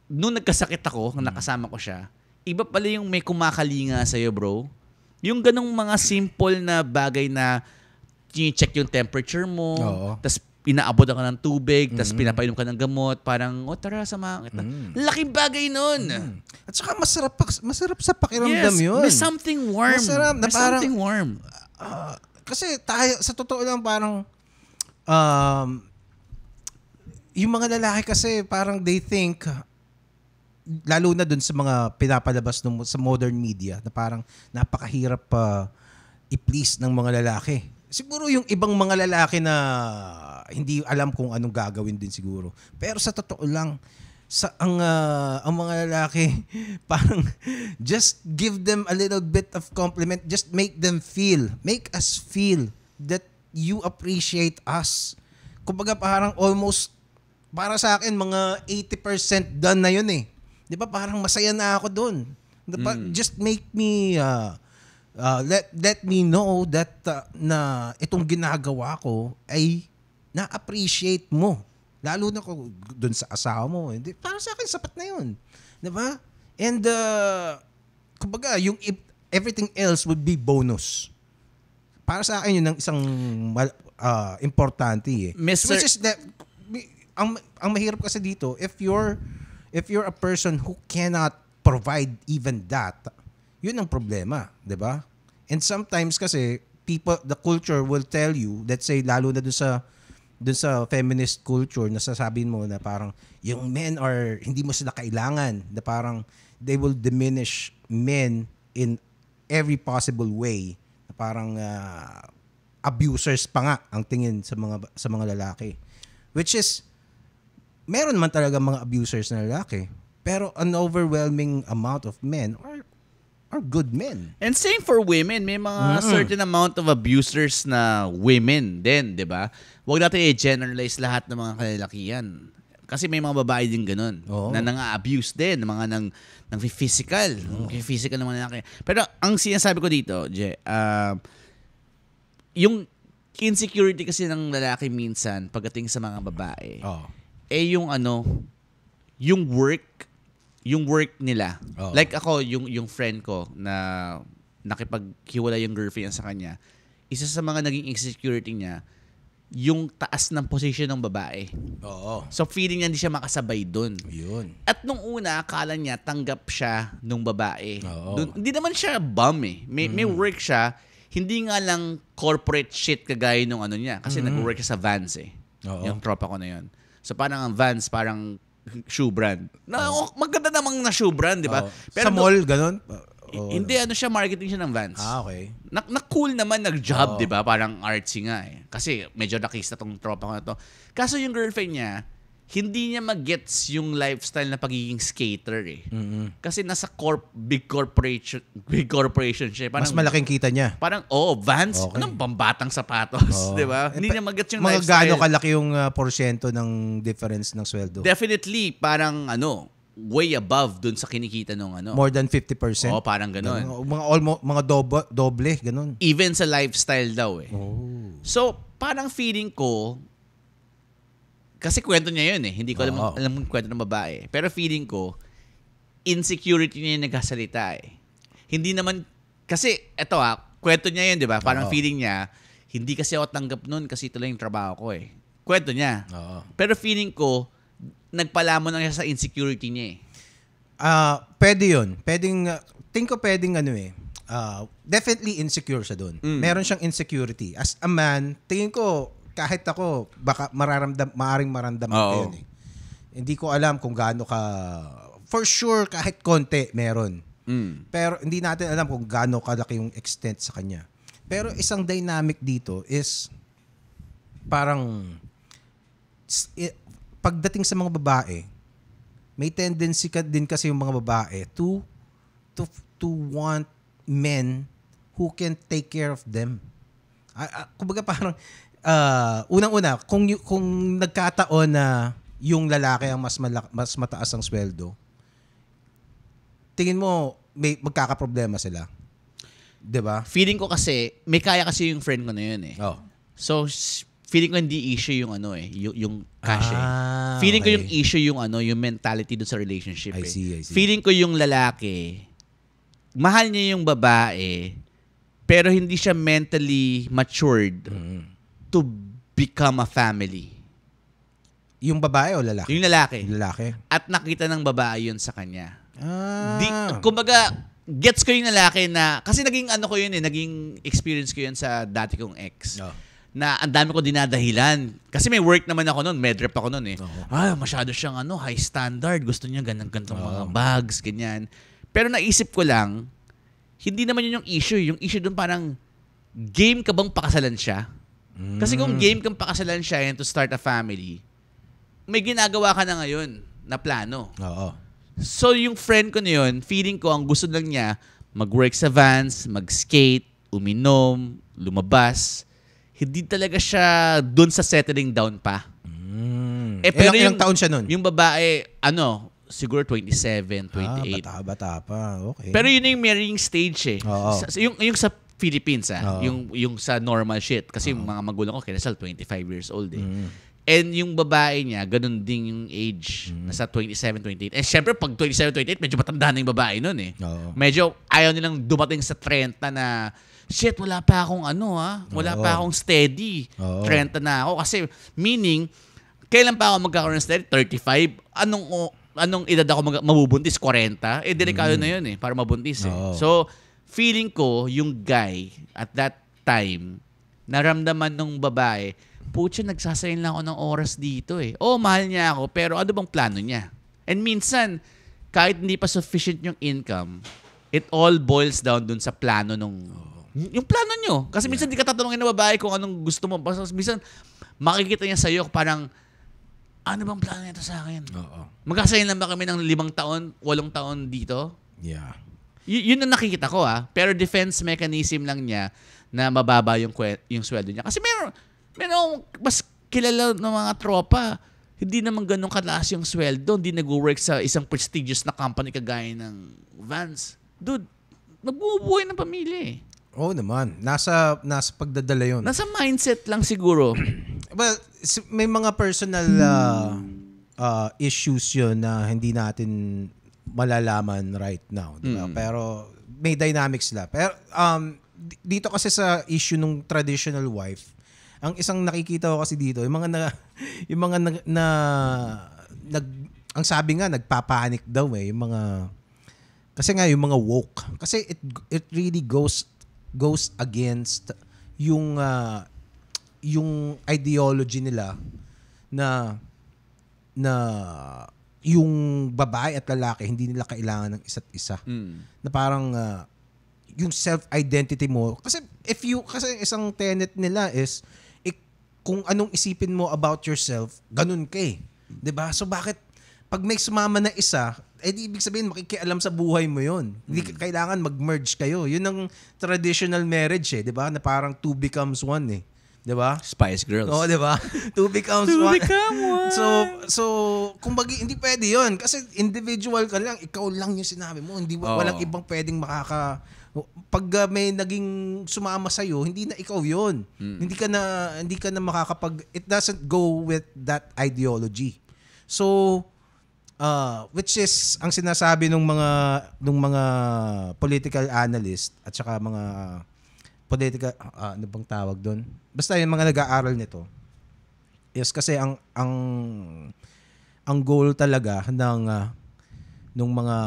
nung nagkasakit ako, nung nakasama ko siya, iba pala yung may kumakalinga sa'yo, bro. Yung ganong mga simple na bagay na check yung temperature mo, tapos inaabot ka ng tubig, mm-hmm. tapos pinapainom ka ng gamot, parang, o oh, tara, sama. Mm-hmm. Laking bagay nun. Mm-hmm. At saka masarap, masarap sa pakiramdam yes, yun. Yes, may something warm. Masarap na may parang, something warm. Uh, kasi tayo, sa totoo lang, parang, um, yung mga lalaki kasi, parang they think, lalo na dun sa mga pinapalabas ng, sa modern media, na parang napakahirap uh, i-please ng mga lalaki. Siguro yung ibang mga lalaki na hindi alam kung anong gagawin din siguro. Pero sa totoo lang, sa ang uh, ang mga lalaki, parang just give them a little bit of compliment, just make them feel, make us feel that you appreciate us. Kumbaga parang almost para sa akin mga eighty percent done na yun eh. 'Di ba? Parang masaya na ako doon. Mm. Just make me uh, Uh, let let me know that uh, na itong ginagawa ko ay na-appreciate mo. Lalo na ko doon sa asawa mo. Hindi, para sa akin, sapat na yun. Diba? And, uh, kumbaga, yung everything else would be bonus. Para sa akin, yun ang isang uh, importante. Eh. Mister Which is that, ang, ang mahirap kasi dito, if you're, if you're a person who cannot provide even that, yun ang problema, di ba? And sometimes kasi, people, the culture will tell you, let's say, lalo na dun sa, dun sa feminist culture, nasasabihin mo na parang, yung men are, hindi mo sila kailangan, na parang, they will diminish men in every possible way, na parang, uh, abusers pa nga, ang tingin sa mga, sa mga lalaki. Which is, meron man talaga mga abusers na lalaki, pero an overwhelming amount of men are are good men. And same for women. May mga mm-hmm. certain amount of abusers na women din, di ba? Huwag natin i-generalize lahat ng mga kalalakihan. Kasi may mga babae din ganun. Oh. Na nang-abuse din. Mga nang, nang physical. Oh. Physical naman na lalaki. Pero ang sinasabi ko dito, Je, uh, yung insecurity kasi ng lalaki minsan pagdating sa mga babae, oh. eh yung ano, yung work yung work nila. Oh. Like ako, yung yung friend ko na nakipaghiwalay yung girlfriend sa kanya, isa sa mga naging insecurity niya, yung taas ng position ng babae. Oo. So feeling niya hindi siya makasabay doon. At nung una, akala niya tanggap siya nung babae. Dun, hindi naman siya bum eh. May, mm. may work siya, hindi nga lang corporate shit kagaya nung ano niya. Kasi mm. nag-work siya sa Vans eh. Oo. Yung tropa ko na yun. So parang ang Vans, parang shoe brand. Na, oh. Maganda namang na shoe brand, di ba? Oh. Sa mall, ganun? Oh, hindi, ano siya, marketing siya ng Vans. Ah, okay. Na, na cool naman, nag-job, oh. di ba? Parang artsy nga eh. Kasi medyo nakista tong tropa ko na to. Kaso yung girlfriend niya, hindi niya mag-gets yung lifestyle na pagiging skater eh. Mm-hmm. Kasi nasa corp, big corporation big corporation siya. Parang, mas malaking kita niya. Parang, oh, Vans, okay. Anong pambatang sapatos, oh. di ba? Hindi eh, niya mag-gets yung mga lifestyle. Magkano kalaki yung uh, porsyento ng difference ng sweldo? Definitely, parang ano, way above dun sa kinikita nung ano. More than fifty percent? Oo, parang ganun. Ganun. Mga, almost, mga doble, doble, ganun. Even sa lifestyle daw eh. Oh. So, parang feeling ko, kasi kwento niya yun eh. Hindi ko alam, oh. alam kung kwento ng babae. Pero feeling ko, insecurity niya yung nagkasalita eh. Hindi naman, kasi eto ha, kwento niya yun, di ba? Parang oh. feeling niya, hindi kasi ako tanggap nun kasi ito lang yung trabaho ko eh. Kwento niya. Oh. Pero feeling ko, nagpalamon lang siya sa insecurity niya eh. Uh, pwede yun. Pwedeng, uh, think ko pwedeng ano eh. Uh, definitely insecure siya dun. Mm. Meron siyang insecurity. As a man, tingin ko, kahit ako, baka mararamdam, maaring maramdaman ko yun eh. Hindi ko alam kung gaano ka, for sure kahit konti meron. Mm. Pero hindi natin alam kung gaano kalaki yung extent sa kanya. Pero isang dynamic dito is parang pagdating sa mga babae, may tendency ka din kasi yung mga babae to to to want men who can take care of them. Ah, ah, kumbaga parang, uh, unang-una, kung, kung nagkataon na yung lalaki ang mas, malak, mas mataas ang sweldo, tingin mo may magkakaproblema sila? Diba? Feeling ko kasi, may kaya kasi yung friend ko na yun eh. Oh. So, feeling ko hindi issue yung ano eh, yung, yung cash eh. Ah, feeling okay. ko yung issue yung ano, yung mentality doon sa relationship I eh. See, I see. Feeling ko yung lalaki, mahal niya yung babae, pero hindi siya mentally matured mm. to become a family. Yung babae o lalaki? Yung lalaki. Yung lalaki. At nakita ng babae yun sa kanya. Ah. Di, kumbaga, gets ko yung lalaki na, kasi naging ano ko yun eh, naging experience ko yun sa dati kong ex. Oh. Na ang dami ko dinadahilan. Kasi may work naman ako noon, med rep ako noon eh. Oh. Ah, masyado siyang ano, high standard. Gusto niya ganang-gantong oh. mga bags, ganyan. Pero naisip ko lang, hindi naman yun yung issue. Yung issue doon parang, game ka bang pakasalan siya? Mm. Kasi kung game kang pakasalan siya and to start a family, may ginagawa ka na ngayon na plano. Oo. So yung friend ko na yun, feeling ko ang gusto lang niya, mag-work sa Vans, mag-skate, uminom, lumabas. Hindi talaga siya doon sa settling down pa. Mm. Eh, pero ilang, yung, ilang taon siya nun? Yung babae, ano, siguro twenty-seven, twenty-eight. Ah, bata-bata pa. Okay. Pero yun yung marrying stage eh. Oh, oh. Sa, yung, yung sa Philippines ah, oh. yung, yung sa normal shit. Kasi oh. mga magulang ko, kinasal twenty-five years old eh. Mm. And yung babae niya, ganun din yung age. Mm. Nasa twenty-seven, twenty-eight. Eh syempre, pag twenty-seven, twenty-eight, medyo matanda na yung babae nun eh. Oo. Medyo ayaw nilang dumating sa thirty na, shit, wala pa akong ano ha. Wala Oo. pa akong steady. Oo. thirty na ako. Kasi, meaning, kailan pa ako magkakaroon ng steady? thirty-five? Anong, oh, anong edad ako mag- mabubuntis? forty? Eh, delikado mm. na yun eh. Para mabuntis eh. Oo. So, feeling ko, yung guy, at that time, naramdaman ng babae, pucha, nagsasayang lang ako ng oras dito eh. Oh, mahal niya ako, pero ano bang plano niya? And minsan, kahit hindi pa sufficient yung income, it all boils down dun sa plano nung, yung plano nyo. Kasi minsan, yeah. di ka tatanungin na babae kung anong gusto mo. Minsan, makikita niya sa'yo parang, ano bang plano nito sa akin? Magkasayang lang ba kami ng limang taon, walong taon dito? Yeah. Y- yun ang nakikita ko ah. Pero defense mechanism lang niya na mababa yung, kwe- yung sweldo niya. Kasi meron, Pero mas kilala ng mga tropa, hindi naman ganun kalaas yung sweldo. Hindi nag-work sa isang prestigious na company kagaya ng Vans. Dude, nagbubuhay ng pamilya eh. Oo naman. Nasa, nasa pagdadala yun. Nasa mindset lang siguro. Well, may mga personal uh, uh, issues yun na hindi natin malalaman right now. Diba? Mm. Pero may dynamics la. Pero um, dito kasi sa issue ng traditional wife, ang isang nakikita ko kasi dito, yung mga na, yung mga na, na nag, ang sabi nga nagpapanik daw eh, yung mga kasi nga yung mga woke. Kasi it it really goes goes against yung uh, yung ideology nila na na yung babae at lalaki hindi nila kailangan ng isa't isa. Mm. Na parang uh, yung self-identity mo kasi if you kasi isang tenet nila is kung anong isipin mo about yourself, ganun ka eh. Diba? So bakit pag may sumama na isa, eh ibig sabihin makikialam sa buhay mo yun. Hindi mm. kailangan mag-merge kayo. Yun ang traditional marriage eh, diba? Na parang two becomes one eh. Diba? Spice Girls. Oo, diba? Two becomes two one. Two become one. So, so kumbaga hindi pwede yun. Kasi individual ka lang. Ikaw lang yung sinabi mo. Hindi, oh. Walang ibang pwedeng makaka... Pag uh, may naging sumama sa iyo, hindi na ikaw 'yon. Mm. Hindi ka na hindi ka na makakapag it doesn't go with that ideology. So uh, which is ang sinasabi ng mga ng mga political analyst at saka mga political uh, ano bang tawag doon? Basta yung mga nag-aaral nito. Yes, kasi ang ang ang goal talaga ng uh, ng mga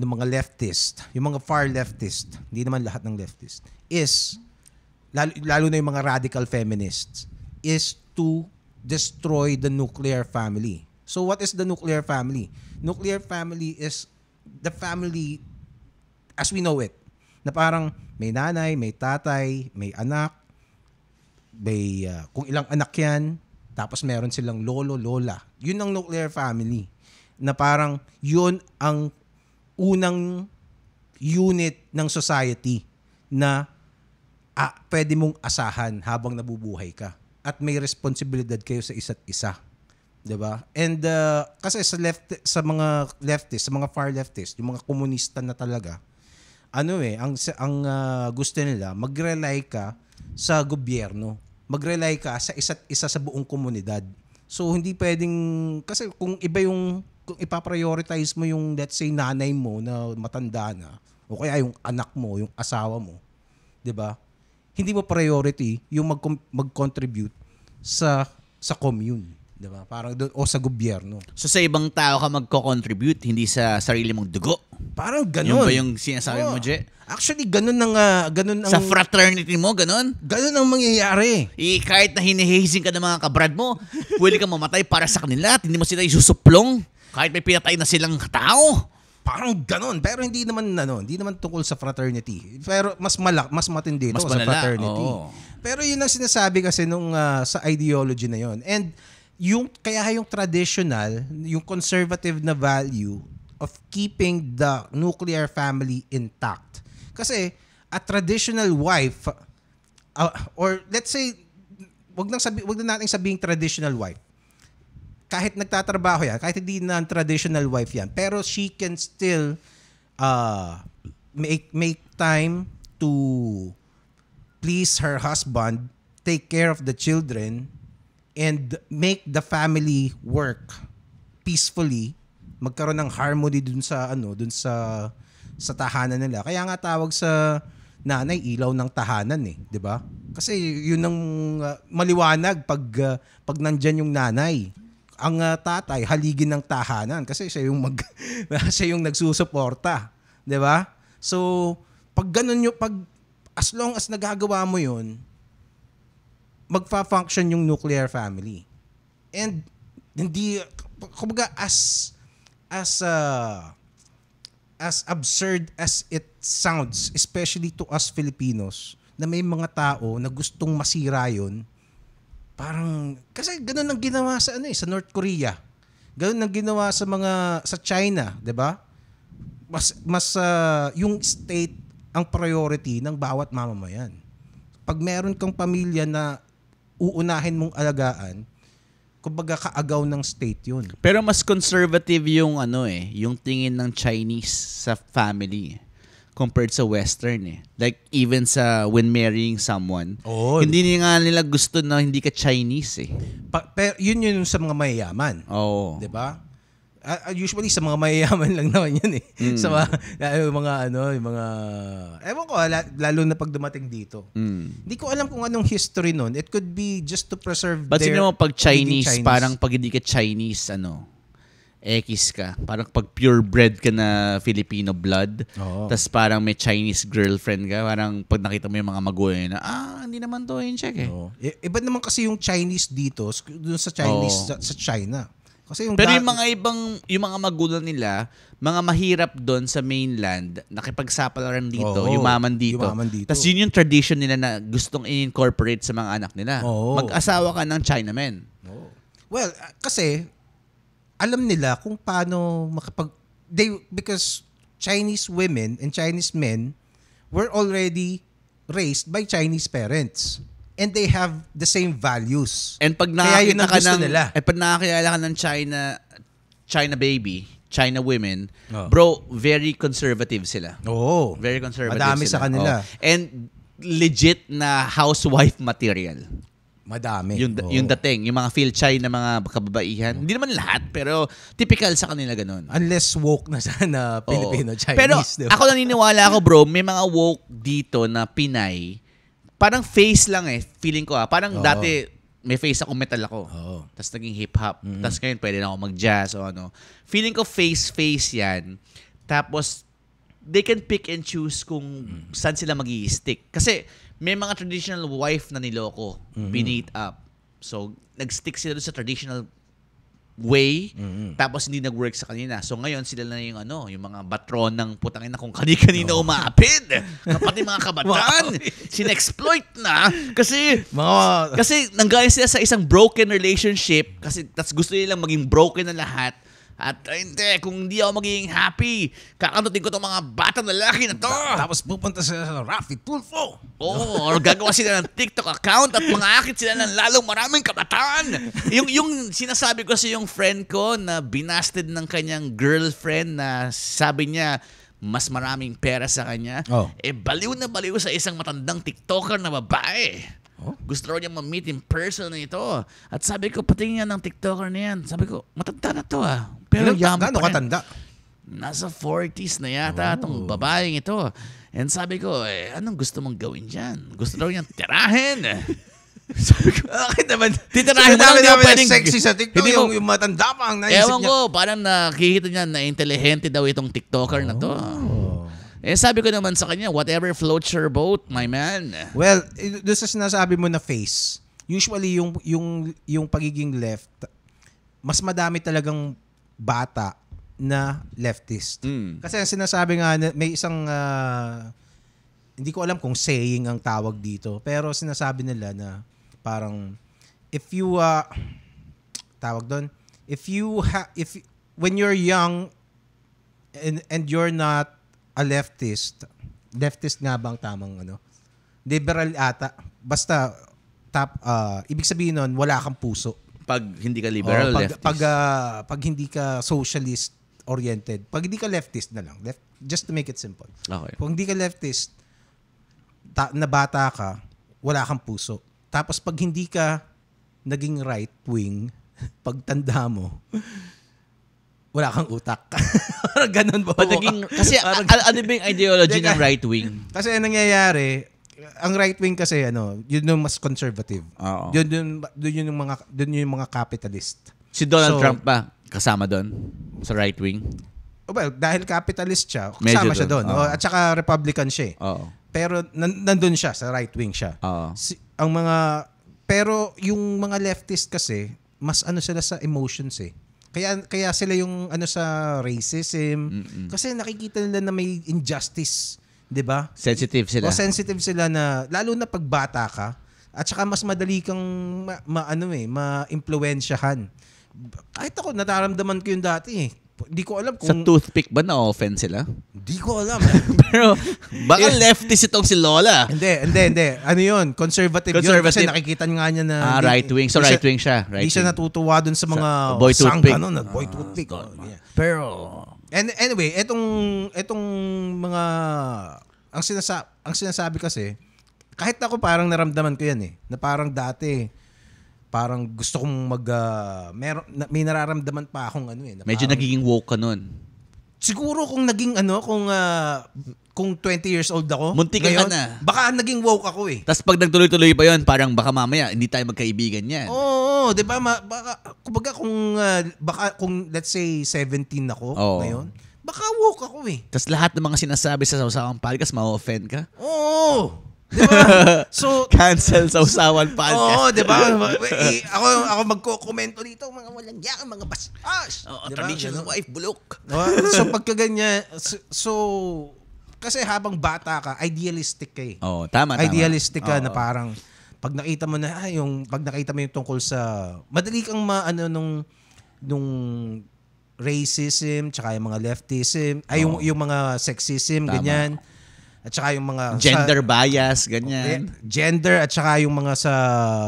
ng mga leftist, yung mga far leftist, hindi naman lahat ng leftist, is, lalo, lalo na yung mga radical feminists, is to destroy the nuclear family. So what is the nuclear family? Nuclear family is the family as we know it. Na parang may nanay, may tatay, may anak, may uh, kung ilang anak yan, tapos meron silang lolo, lola. Yun ang nuclear family. Na parang yun ang unang unit ng society na ah, pwede mong asahan habang nabubuhay ka. At may responsibilidad kayo sa isa't isa. Diba? And uh, kasi sa left sa mga leftist, sa mga far leftist, yung mga komunista na talaga, ano eh, ang ang uh, gusto nila, mag-rely ka sa gobyerno. Mag-rely ka sa isa't isa sa buong komunidad. So hindi pwedeng kasi kung iba yung kung ipaprioritize mo yung let's say nanay mo na matanda na o kaya yung anak mo, yung asawa mo, 'di ba? Hindi mo priority yung mag mag-contribute sa sa commune. Diba? Parang doon, o sa gobyerno. So sa ibang tao ka magko-contribute, hindi sa sarili mong dugo. Parang ganun. Yung ba yung sinasabi oh. mo, Je? Actually, ganun ang, uh, ganun ang... Sa fraternity mo, ganun? Ganun ang mangyayari. Eh, kahit na hinihazing ka ng mga kabrad mo, pwede kang mamatay para sa kanila at hindi mo sila isusuplong. Kahit may pinatay na silang tao. Parang ganun. Pero hindi naman, ano, hindi naman tungkol sa fraternity. Pero mas malak, mas matindi ito sa fraternity. Oh. Pero yun ang sinasabi kasi nung uh, sa ideology na yun. And... Yung, kaya yung traditional, yung conservative na value of keeping the nuclear family intact. Kasi a traditional wife, uh, or let's say, wag, nang sabi, wag na natin sabihing traditional wife. Kahit nagtatrabaho yan, kahit hindi na traditional wife yan, pero she can still uh, make, make time to please her husband, take care of the children, and make the family work peacefully, magkaroon ng harmony dun sa ano, dun sa sa tahanan nila. Kaya nga tawag sa nanay ilaw ng tahanan eh, 'di ba? Kasi yun ang uh, maliwanag pag uh, pag nandiyan yung nanay. Ang uh, tatay haligi ng tahanan kasi siya yung mag siya yung nagsusuporta, 'di ba? So pag ganun yung pag as long as nagagawa mo yun, magfa-function yung nuclear family. And hindi kumbaga as as uh, as absurd as it sounds, especially to us Filipinos, na may mga tao na gustong masira yun. Parang kasi ganoon ang ginawa sa ano eh, sa North Korea. Ganoon ang ginawa sa mga sa China, 'di ba? Mas mas uh, yung state ang priority ng bawat mamamayan. Pag meron kang pamilya na uunahin mong alagaan, kumbaga kaagaw ng state yun. Pero mas conservative yung ano eh, yung tingin ng Chinese sa family compared sa Western eh. Like even sa when marrying someone, oh, hindi nga nila gusto na hindi ka Chinese eh. Pa, pero yun yun sa mga mayayaman. Oo. Oh. Diba? Uh, usually sa mga mayayaman lang naman yun eh. Mm. Sa mga, yung mga ano, yung mga... Ewan ko, lalo na pag dumating dito. Mm. Hindi ko alam kung anong history nun. It could be just to preserve but their... But sino mo pag Chinese, Chinese, parang pag hindi ka Chinese, ano, X ka. Parang pag purebred ka na Filipino blood, oh, tas parang may Chinese girlfriend ka, parang pag nakita mo yung mga magulang na, ah, hindi naman to in check eh. Oh. Iba naman kasi yung Chinese dito, dun sa Chinese, oh, sa, sa China. Kasi yung pero yung mga ibang, yung mga magulang nila, mga mahirap doon sa mainland, nakipagsapalaran dito, oo, yumaman dito. Yumaman dito. Tapos yun yung tradition nila na gustong incorporate sa mga anak nila. Oo. Mag-asawa ka ng Chinaman. Oo. Well, kasi alam nila kung paano makapag... They, because Chinese women and Chinese men were already raised by Chinese parents. And they have the same values. And pag nakakita ka ng, eh, pag nakakilala ka ng China, China baby, China women, oh, bro, very conservative sila. Oo. Oh. Very conservative madami sila. Madami sa kanila. Oh. And legit na housewife material. Madami. Yung, oh, yung dating, yung mga Phil-Chai na mga kababaihan. Oh. Hindi naman lahat, pero typical sa kanila ganun. Unless woke na sana Filipino-Chinese. Pero diba? Ako naniniwala ako, bro, may mga woke dito na Pinay. Parang face lang eh, feeling ko ah. Parang oh, dati may face ako, metal ako. Oh. Tapos naging hip-hop. Mm-hmm. Tapos ngayon pwede na ako mag-jazz o ano. Feeling ko face-face yan. Tapos they can pick and choose kung mm-hmm, saan sila mag-i-stick. Kasi may mga traditional wife na niloko, mm-hmm, beat up. So nag-stick sila sa traditional way, mm-hmm, tapos hindi nag-work sa kanina. So ngayon sila na yung ano, yung mga batron ng putangina kung kani-kanino oh, umaapid. Kapatid mga kabataan, sinexploit na kasi mga, kasi nanggaling sila sa isang broken relationship kasi tas gusto nilang maging broken na lahat. At hindi, kung hindi ako magiging happy, kakanutin ko itong mga batang lalaki na to. Tapos pupunta sila sa Rafi Tulfo. Oo, or gagawa sila ng TikTok account at mangakit sila ng lalong maraming kabataan. Yung, yung sinasabi ko sa yung friend ko na binasted ng kanyang girlfriend na sabi niya, mas maraming pera sa kanya, oh. eh baliw na baliw sa isang matandang TikToker na babae. Oh? Gusto raw niya ma-meet in person na ito. At sabi ko, patingin niya ng TikToker na yan. Sabi ko, matanda na to ah. Pero yaman pa yan. Nasa forties na yata oh. itong babaeng ito. And sabi ko, eh, anong gusto mong gawin dyan? Gusto raw niyang tirahin. Sabi ko, bakit naman? Titirahin na lang yung pwedeng... sexy sa TikTok, hindi yung, yung matanda pa ang naisip ewan niya. Ewan ko, parang nakikita niya na intelihente daw itong TikToker oh. na to. Eh sabi ko naman sa kanya, whatever floats your boat, my man. Well, doon sa sinasabi mo na face, usually yung, yung, yung pagiging left, mas madami talagang bata na leftist. Mm. Kasi ang sinasabi nga, may isang... Uh, hindi ko alam kung saying ang tawag dito, pero sinasabi nila na parang if you uh, tawag doon if you ha if when you're young and and you're not a leftist leftist nga bang tamang ano liberal ata basta tap uh, ibig sabihin noon wala kang puso pag hindi ka liberal o, pag, leftist pag uh, pag hindi ka socialist oriented pag hindi ka leftist na lang left just to make it simple okay. Kung hindi ka leftist ta na bata ka wala kang puso. Tapos pag hindi ka naging right wing, pagtanda mo, wala kang utak. Parang ganun ba? Naging, kasi parang, ano ba yung ideology ng right wing? Kasi ang nangyayari, ang right wing kasi ano, yun yung mas conservative. Oo. Yun, yun, yun, yun yung mga yun yung mga capitalist. Si Donald so, Trump pa kasama doon sa right wing? Well, dahil capitalist siya, kasama siya doon. At saka Republican siya eh. Oo. Pero nandun siya, sa right wing siya. Uh-huh. Si, ang mga, pero yung mga leftist kasi, mas ano sila sa emotions eh. Kaya, kaya sila yung ano sa racism. Mm-mm. Kasi nakikita nila na may injustice. Diba? Sensitive sila. O sensitive sila na, lalo na pag bata ka, at saka mas madali kang ma, ma, ano eh, ma-influensyahan. Kahit ako, nataramdaman ko yung dati eh. Di ko alam kung... Sa toothpick ba na-offend sila? Di ko alam. Pero baka leftist itong si Lola. Hindi, hindi, hindi. Ano yun? Conservative, Conservative. Yun. Kasi nakikita nga niya na... Ah, right wing. So right wing siya. Right di wing. Siya natutuwa dun sa mga... Sa boy toothpick. Sang, ano, boy toothpick. Ah, oh, yeah. Pero... And, anyway, etong, etong mga... Ang, sinasa ang sinasabi kasi, kahit ako parang naramdaman ko yan eh. Na parang dati... Parang gusto kong mag... Uh, mer na, may nararamdaman pa akong ano eh. Na medyo parang, nagiging woke ka nun. Siguro kung naging ano, kung, uh, kung twenty years old ako. Munti ka na. Baka naging woke ako eh. Tapos pag nagtuloy-tuloy pa yon parang baka mamaya hindi tayo magkaibigan yan. Oo, oo di ba? Baka, kumbaga kung, uh, baka kung let's say seventeen ako oh. ngayon, baka woke ako eh. Tapos lahat ng mga sinasabi sa Sawsawan Podcast, ma-offend ka? Oo! Diba? So cancel Sawsawan Podcast. Oo, diba? Eh, ako ako magko-komento dito, mga walang yan, mga bastos. Oh, diba? Traditional wife bulok. Diba? So pagka ganyan, so, so kasi habang bata ka, idealistic ka eh. Oo, oh, tama tama. Idealistic ka oh, na parang pag nakita mo na ah, yung pag nakita mo yung tungkol sa madali kang maano nung nung racism, tsaka yung mga leftism, oh. ay yung yung mga sexism tama. Ganyan. At saka yung mga... Gender sa, bias, ganyan. Gender at saka yung mga sa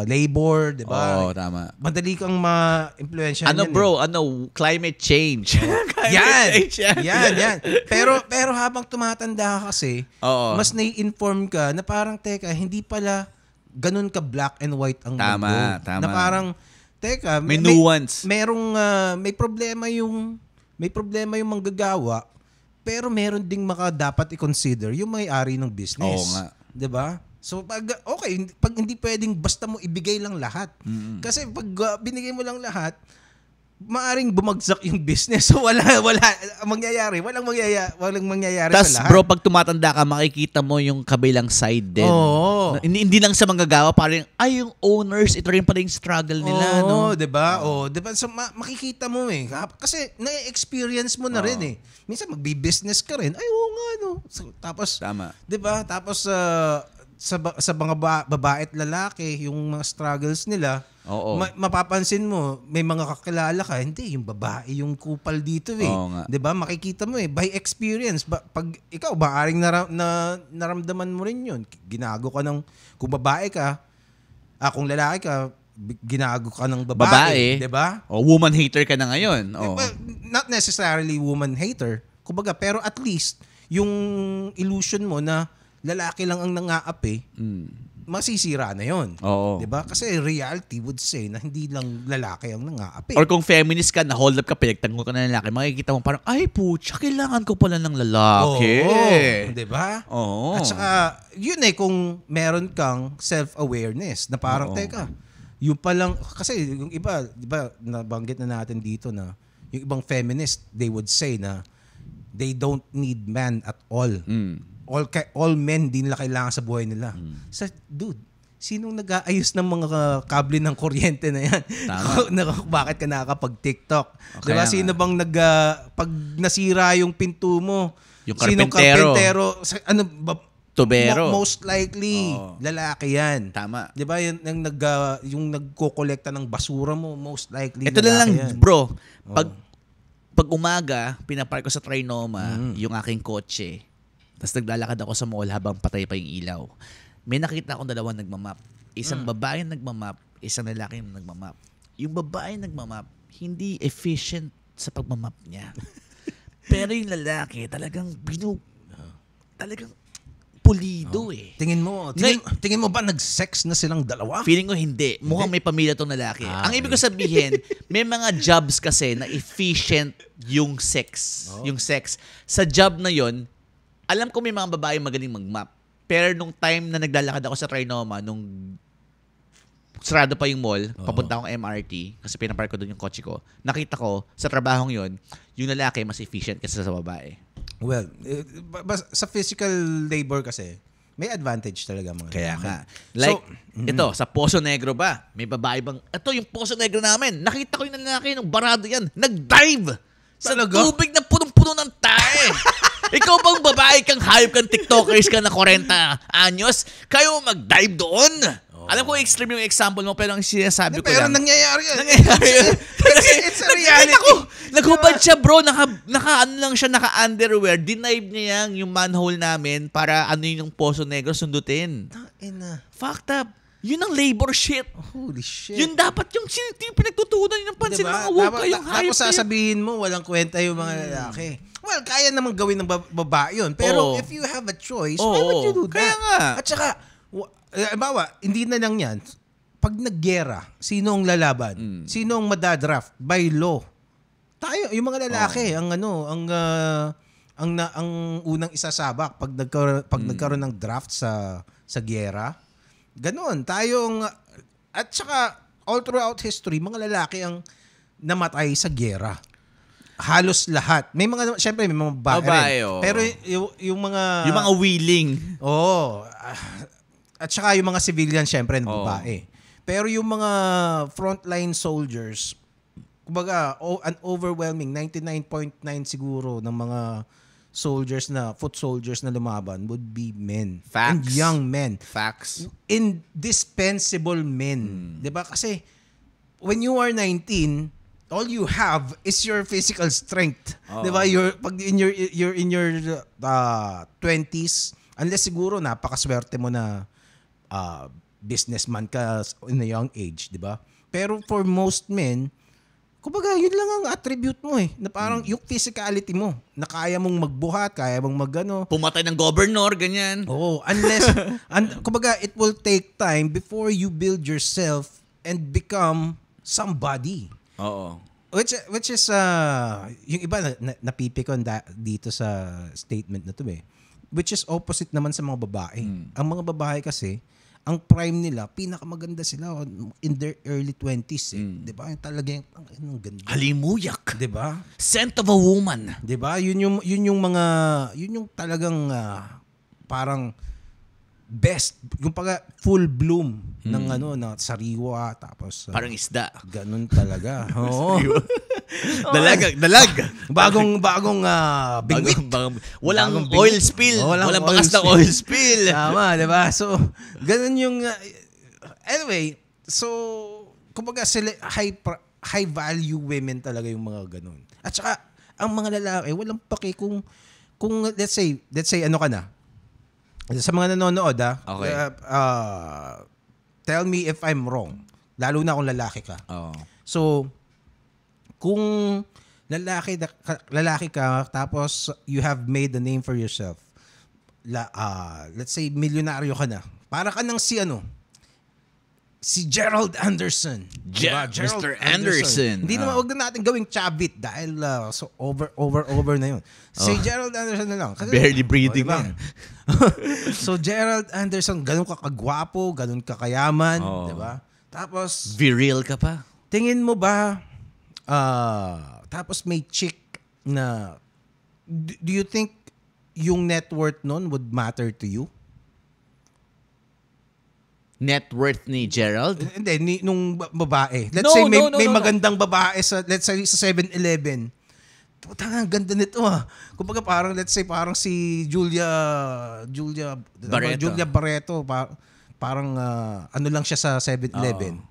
labor, di ba? Oo, tama. Madali kang ma-influensya. Ano bro, eh. ano, climate change. climate yan, change yan, yan, yan. Pero, pero habang tumatanda ka kasi, oo. Mas nai-inform ka na parang, teka, hindi pala ganun ka black and white ang tama, mundo. Tama, tama. Na parang, teka, may, may nuance. Merong, uh, may problema yung, may problema yung manggagawa. Pero meron ding maka dapat i-consider yung may-ari ng business. Oo nga. 'Di ba? So pag okay, pag hindi pwedeng basta mo ibigay lang lahat. Mm-hmm. Kasi pag uh, binigay mo lang lahat, maaring bumagsak yung business. So wala wala mangyayari, walang mangyayari, walang mangyayari tas, sa lahat. Tas bro, pag tumatanda ka, makikita mo yung kabilang side din. Oo. Na, hindi, hindi lang sa manggagawa, parang ay yung owners, ito rin pala yung struggle nila, oo, no? 'Di ba? Oh, 'di ba? So ma makikita mo eh. Kasi na-experience mo na oo. Rin eh. Minsan magbi-business ka rin. Ay, oo nga, no. So, tapos, tama. 'Di ba? Tapos, uh, sa ba sa mga ba babae at lalaki, yung mga struggles nila, oo, ma mapapansin mo, may mga kakilala ka, hindi, yung babae yung kupal dito eh. Oo, diba? Makikita mo eh, by experience. Ba pag ikaw, baaring nara na naramdaman mo rin yun. Ginago ka ng, kung babae ka, ah, kung lalaki ka, ginago ka ng babae. Babae? Diba? O, woman hater ka na ngayon. Oo. Diba? Not necessarily woman hater. Kumbaga, pero at least, yung illusion mo na lalaki lang ang nangaap eh, mm. masisira na yun. Oo. Diba? Kasi reality would say na hindi lang lalaki ang nangaap eh. Or kung feminist ka, na-hold up ka, pinagtanggol ka na lalaki, makikita mo parang, ay putya, kailangan ko pala ng lalaki. Oo. Diba? Oo. At saka, yun eh, kung meron kang self-awareness na parang, oo, teka, yung palang, kasi yung iba, diba, nabanggit na natin dito na, yung ibang feminist, they would say na, they don't need man at all. Mm. All, all men din nila kailangan sa buhay nila. Mm. Sa dude, sinong nag-aayos ng mga kable ng kuryente na yan? Bakit ka nakakapag-TikTok? Okay, diba? Sino bang nag, uh, pag nasira yung pinto mo? Yung sinong karpentero? Karpentero? Ano ba? Tubero. Most likely, oh, lalaki yan. Tama. Diba? Yung, yung, nag, uh, yung nagko-kolekta ng basura mo, most likely ito lalaki lang yan. Bro, oh, pag, pag umaga, pinapark ko sa Trinoma, mm, yung aking kotse. Tapos naglalakad ako sa mall habang patay pa yung ilaw. May nakita akong dalawang nagmamap. Isang mm. babae nagmamap, isang lalaki nagmamap. Yung babae nagmamap, hindi efficient sa pagmamap niya. Pero yung lalaki, talagang binu... Talagang pulido, oh, eh. Tingin mo, tingin, na, tingin mo ba nag-sex na silang dalawa? Feeling ko hindi. Mukhang may pamilya tong lalaki. Ah, ang ibig ko sabihin, may mga jobs kasi na efficient yung sex. Oh. Yung sex. Sa job na yon, alam ko may mga babae magaling mag-map. Pero nung time na naglalakad ako sa Trinoma, nung sarado pa yung mall, oh, papunta akong M R T, kasi pinapark ko doon yung kotse ko, nakita ko, sa trabahong yun, yung lalaki mas efficient kasi sa babae. Well, eh, sa physical labor kasi, may advantage talaga mga kaya ka. Like, so, mm-hmm, ito, sa Poso Negro ba? May babae bang, ito yung Poso Negro namin, nakita ko yung lalaki, nung barado yan, nag-dive sa tubig na punong-puno ng tae. Ikaw bang babae kang hype kang TikTokers ka na forty anyos? Kayo mag-dive doon? Oh. Alam ko extreme yung example mo pero ang sinasabi ko lang. Pero nangyayari yan. Nangyayari yan. It's a reality. Naghubad siya bro. Naka, naka ano lang siya, naka-underwear. Denive niya yang yung manhole namin para ano yung Poso Negro sundutin. Fucked up. Yun ang labor shit. Holy shit. Yun dapat yung, yung pinagtutunan yun ng pansin, diba? Mga huwag kayong hype. Tapos sasabihin mo, walang kwenta yung mga lalaki. Well, kaya namang gawin ng babae yun. Pero oh, if you have a choice, oh, why would you do that? Kaya nga. At saka, bawa, hindi na lang yan. Pag nag-gera, sino ang lalaban? Mm. Sino ang madadraft? By law. Tayo, yung mga lalaki, oh, ang ano, ang... Uh, ang, na, ang unang isasabak pag, nagkar pag mm. nagkaroon ng draft sa, sa gera. Ganon, tayong, at saka all throughout history, mga lalaki ang namatay sa giyera. Halos lahat. May mga, syempre may mga babae rin. Oh. Pero yung mga... Yung mga willing. Oo. Oh, at saka yung mga civilian, syempre, na babae. Oh. Pero yung mga frontline soldiers, kumbaga, an overwhelming, ninety-nine point nine siguro ng mga... soldiers na, foot soldiers na lumaban would be men. Facts. And young men. Facts. Indispensable men. Mm. Diba? Kasi, when you are nineteen, all you have is your physical strength. Oh. Diba? You're, pag in your, you're in your uh, twenties, unless siguro napakaswerte mo na uh, businessman ka in a young age. Diba? Pero for most men, kumbaga, yun lang ang attribute mo eh. Na parang yung physicality mo. Na kaya mong magbuhat, kaya mong magano. Pumatay ng governor, ganyan. Oo. Unless, un, kumbaga, it will take time before you build yourself and become somebody. Oo. Which, which is, uh, yung iba, na, na, napipikon da, dito sa statement na to eh. Which is opposite naman sa mga babae. Hmm. Ang mga babae kasi, ang prime nila, pinakamaganda sila in their early twenties. Eh. Mm. Diba? Talagang, ang ganda. Halimuyak. Diba? Scent of a woman. Diba? Yun yung, yun yung mga, yun yung talagang uh, parang best, yung pag full bloom hmm. ng ano na sariwa tapos uh, parang isda. Ganun talaga. Oo. Dalaga, dalaga. Bagong bagong uh, bingwit. Bagong, bagong, walang bagong oil spill, oh, walang, walang oil bakas spill. na oil spill. Tama, 'di ba? So, ganun yung uh, anyway, so kumbaga sila high high value women talaga yung mga ganun. At saka ang mga lalaki, walang paki kung kung let's say, let's say ano ka na. Sa mga nanonood, ah, okay. uh, uh, tell me if I'm wrong. Lalo na kung lalaki ka. Oh. So, kung lalaki, lalaki ka, tapos you have made a name for yourself. La, uh, let's say, milyonaryo ka na. Para ka ng si ano, si Gerald Anderson. Je diba? Gerald Mister Anderson. Anderson. Hindi naman, huwag na natin gawing Chavit dahil uh, so over, over, over na yun. Si oh. Gerald Anderson na lang. Kasi, barely breathing lang. Oh, diba? So Gerald Anderson, ganun ka kagwapo, ganun ka kayaman. Oh. Diba? Tapos, viril ka pa. Tingin mo ba, uh, tapos may chick na, do, do you think yung net worth nun would matter to you? Net worth ni Gerald? Hindi, ni, nung babae. Let's no, say may, no, no, may no, magandang no. babae sa, let's say, sa seven eleven. Puta nga, ganda nito ah. Kumbaga parang, let's say, parang si Julia, Julia Barreto. Julia Barreto, par, parang uh, ano lang siya sa seven eleven. Oh.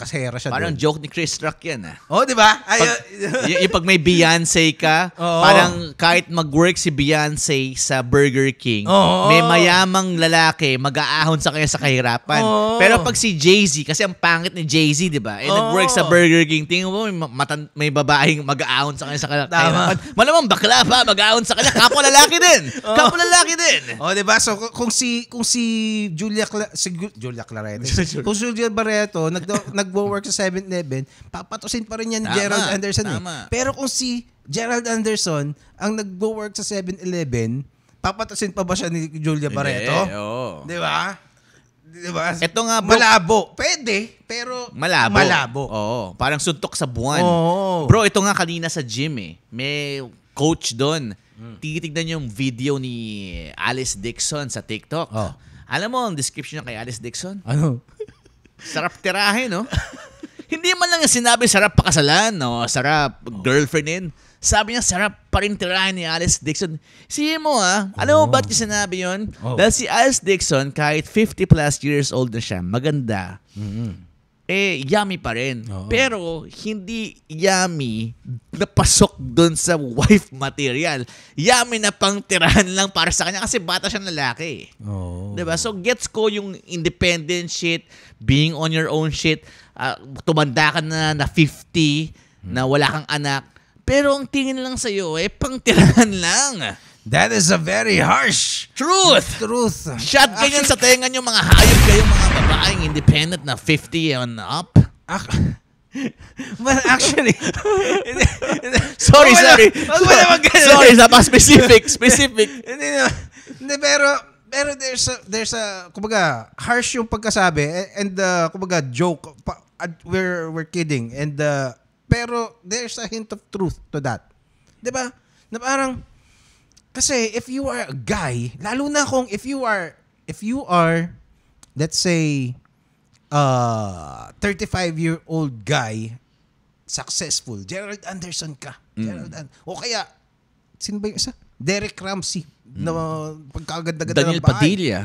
Kasera siya. Parang dun. Joke ni Chris Rock yan ah. Oh, di ba? Ay, pag, y yung pag may Beyonce ka, oh, parang kahit mag-work si Beyonce sa Burger King, oh, may mayamang lalaki mag-aahon sa kanya sa kahirapan. Oh. Pero pag si Jay-Z, kasi ang pangit ni Jay-Z, di ba? Eh, oh, nag-work sa Burger King, tingin mo may, may babaeng mag-aahon sa kanya sa kahirapan. Malamang bakla pa, mag-aahon sa kanya. Kapwa lalaki din. Oh. Kapwa lalaki din. Oh, di ba? So, kung si kung si Julia, Cla si Julia Clarete, kung si Julia Barreto, nag nag-work sa seven eleven, papatusin pa rin yan ni Gerald Anderson. Tama. Eh. Pero kung si Gerald Anderson ang nag-work sa seven eleven, papatusin pa ba siya ni Julia Barreto? Eh, oh. Di ba? Di ba? Ito nga, bro, malabo. Pwede, pero malabo. malabo. Oo. Parang suntok sa buwan. Oo. Bro, ito nga kanina sa gym eh. May coach doon. Hmm. Titignan yung video ni Alice Dixon sa TikTok. Oh. Alam mo ang description niya kay Alice Dixon? Ano? Sarap tirahin, no? Hindi man lang sinabi sarap pakasalan, no? Sarap girlfriendin. Sabi niya, sarap pa rin tirahin ni Alice Dixon. Sihin mo, ha? Alam mo oh. ba't niya sinabi yun? Oh. Dahil si Alice Dixon, kahit fifty plus years old na siya, maganda, mm-hmm. eh, yummy pa rin. Oh. Pero, hindi yummy na pasok dun sa wife material. Yummy na pang tirahan lang para sa kanya kasi bata siyang lalaki. Oh. Diba? So, gets ko yung independent shit, being on your own shit, uh, tumanda ka na na fifty, hmm. na wala kang anak, pero ang tingin lang sa'yo, eh, pangtirahan lang. That is a very harsh truth. Truth. Shot ganyan sa tenga nyo, mga hayop kayong mga babaeng independent na fifty and up. Well, actually, sorry, sorry. Sorry, sa pa specific, specific. Hindi, pero... Pero there's a, there's a, kumbaga, harsh yung pagkasabi and uh, kumbaga, joke, pa, uh, we're, we're kidding. And, uh, pero there's a hint of truth to that. Diba? Na parang, kasi if you are a guy, lalo na kung if you are, if you are, let's say, uh, thirty-five-year-old guy, successful, Gerald Anderson ka. Mm. Gerald An o kaya, sino ba yung isa? Derek Ramsey. No, mm. pagkaganda-ganda Daniel ng bahay. Padilla.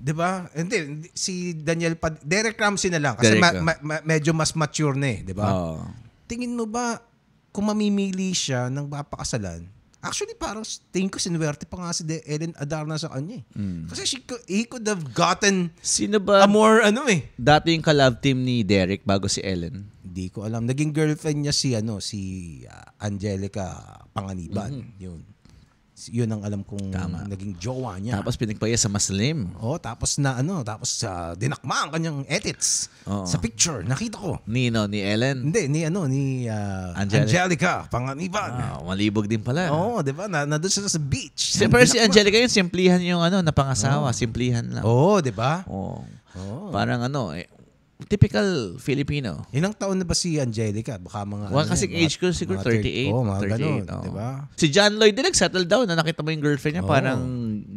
'Di ba? Hindi si Daniel Pad Derek Ramsey na lang kasi ma ma ma medyo mas mature na eh, 'di ba? Oh. Tingin mo ba kung mamimili siya ng papakasalan? Actually parang tingin ko sinuwerte pa nga si De Ellen Adarna sa kanya eh. Mm. Kasi she could, he could have gotten sino ba a more ano eh. Dati yung ka-love team ni Derek bago si Ellen. Hindi ko alam. Naging girlfriend niya si ano si uh, Angelica Panganiban. Mm -hmm. 'Yun. Yun ang alam kong Tama. naging jowa niya. Tapos pinagpaya sa Muslim. Oo, tapos na ano, tapos uh, dinakma ang kanyang edits Oo. sa picture. Nakita ko. Ni, no, ni Ellen? Hindi, ni ano, ni uh, Angelica. Angelica Panganiban. Oh, malibog din pala. Oo, di ba? Na, na doon siya sa beach. Si, pero si Angelica yun, simplihan yung ano, napangasawa. Oh. Simplihan lang. Oo, di ba? Oo. Oh. Parang ano, eh, typical Filipino. Ilang taon na ba si Angelica? Baka mga... Well, ano, kasi age ko siguro thirty-eight. Oo, oh, mga ganun. Oh. Diba? Si John Lloyd din nag-settle down. Na nakita mo yung girlfriend niya, oh. parang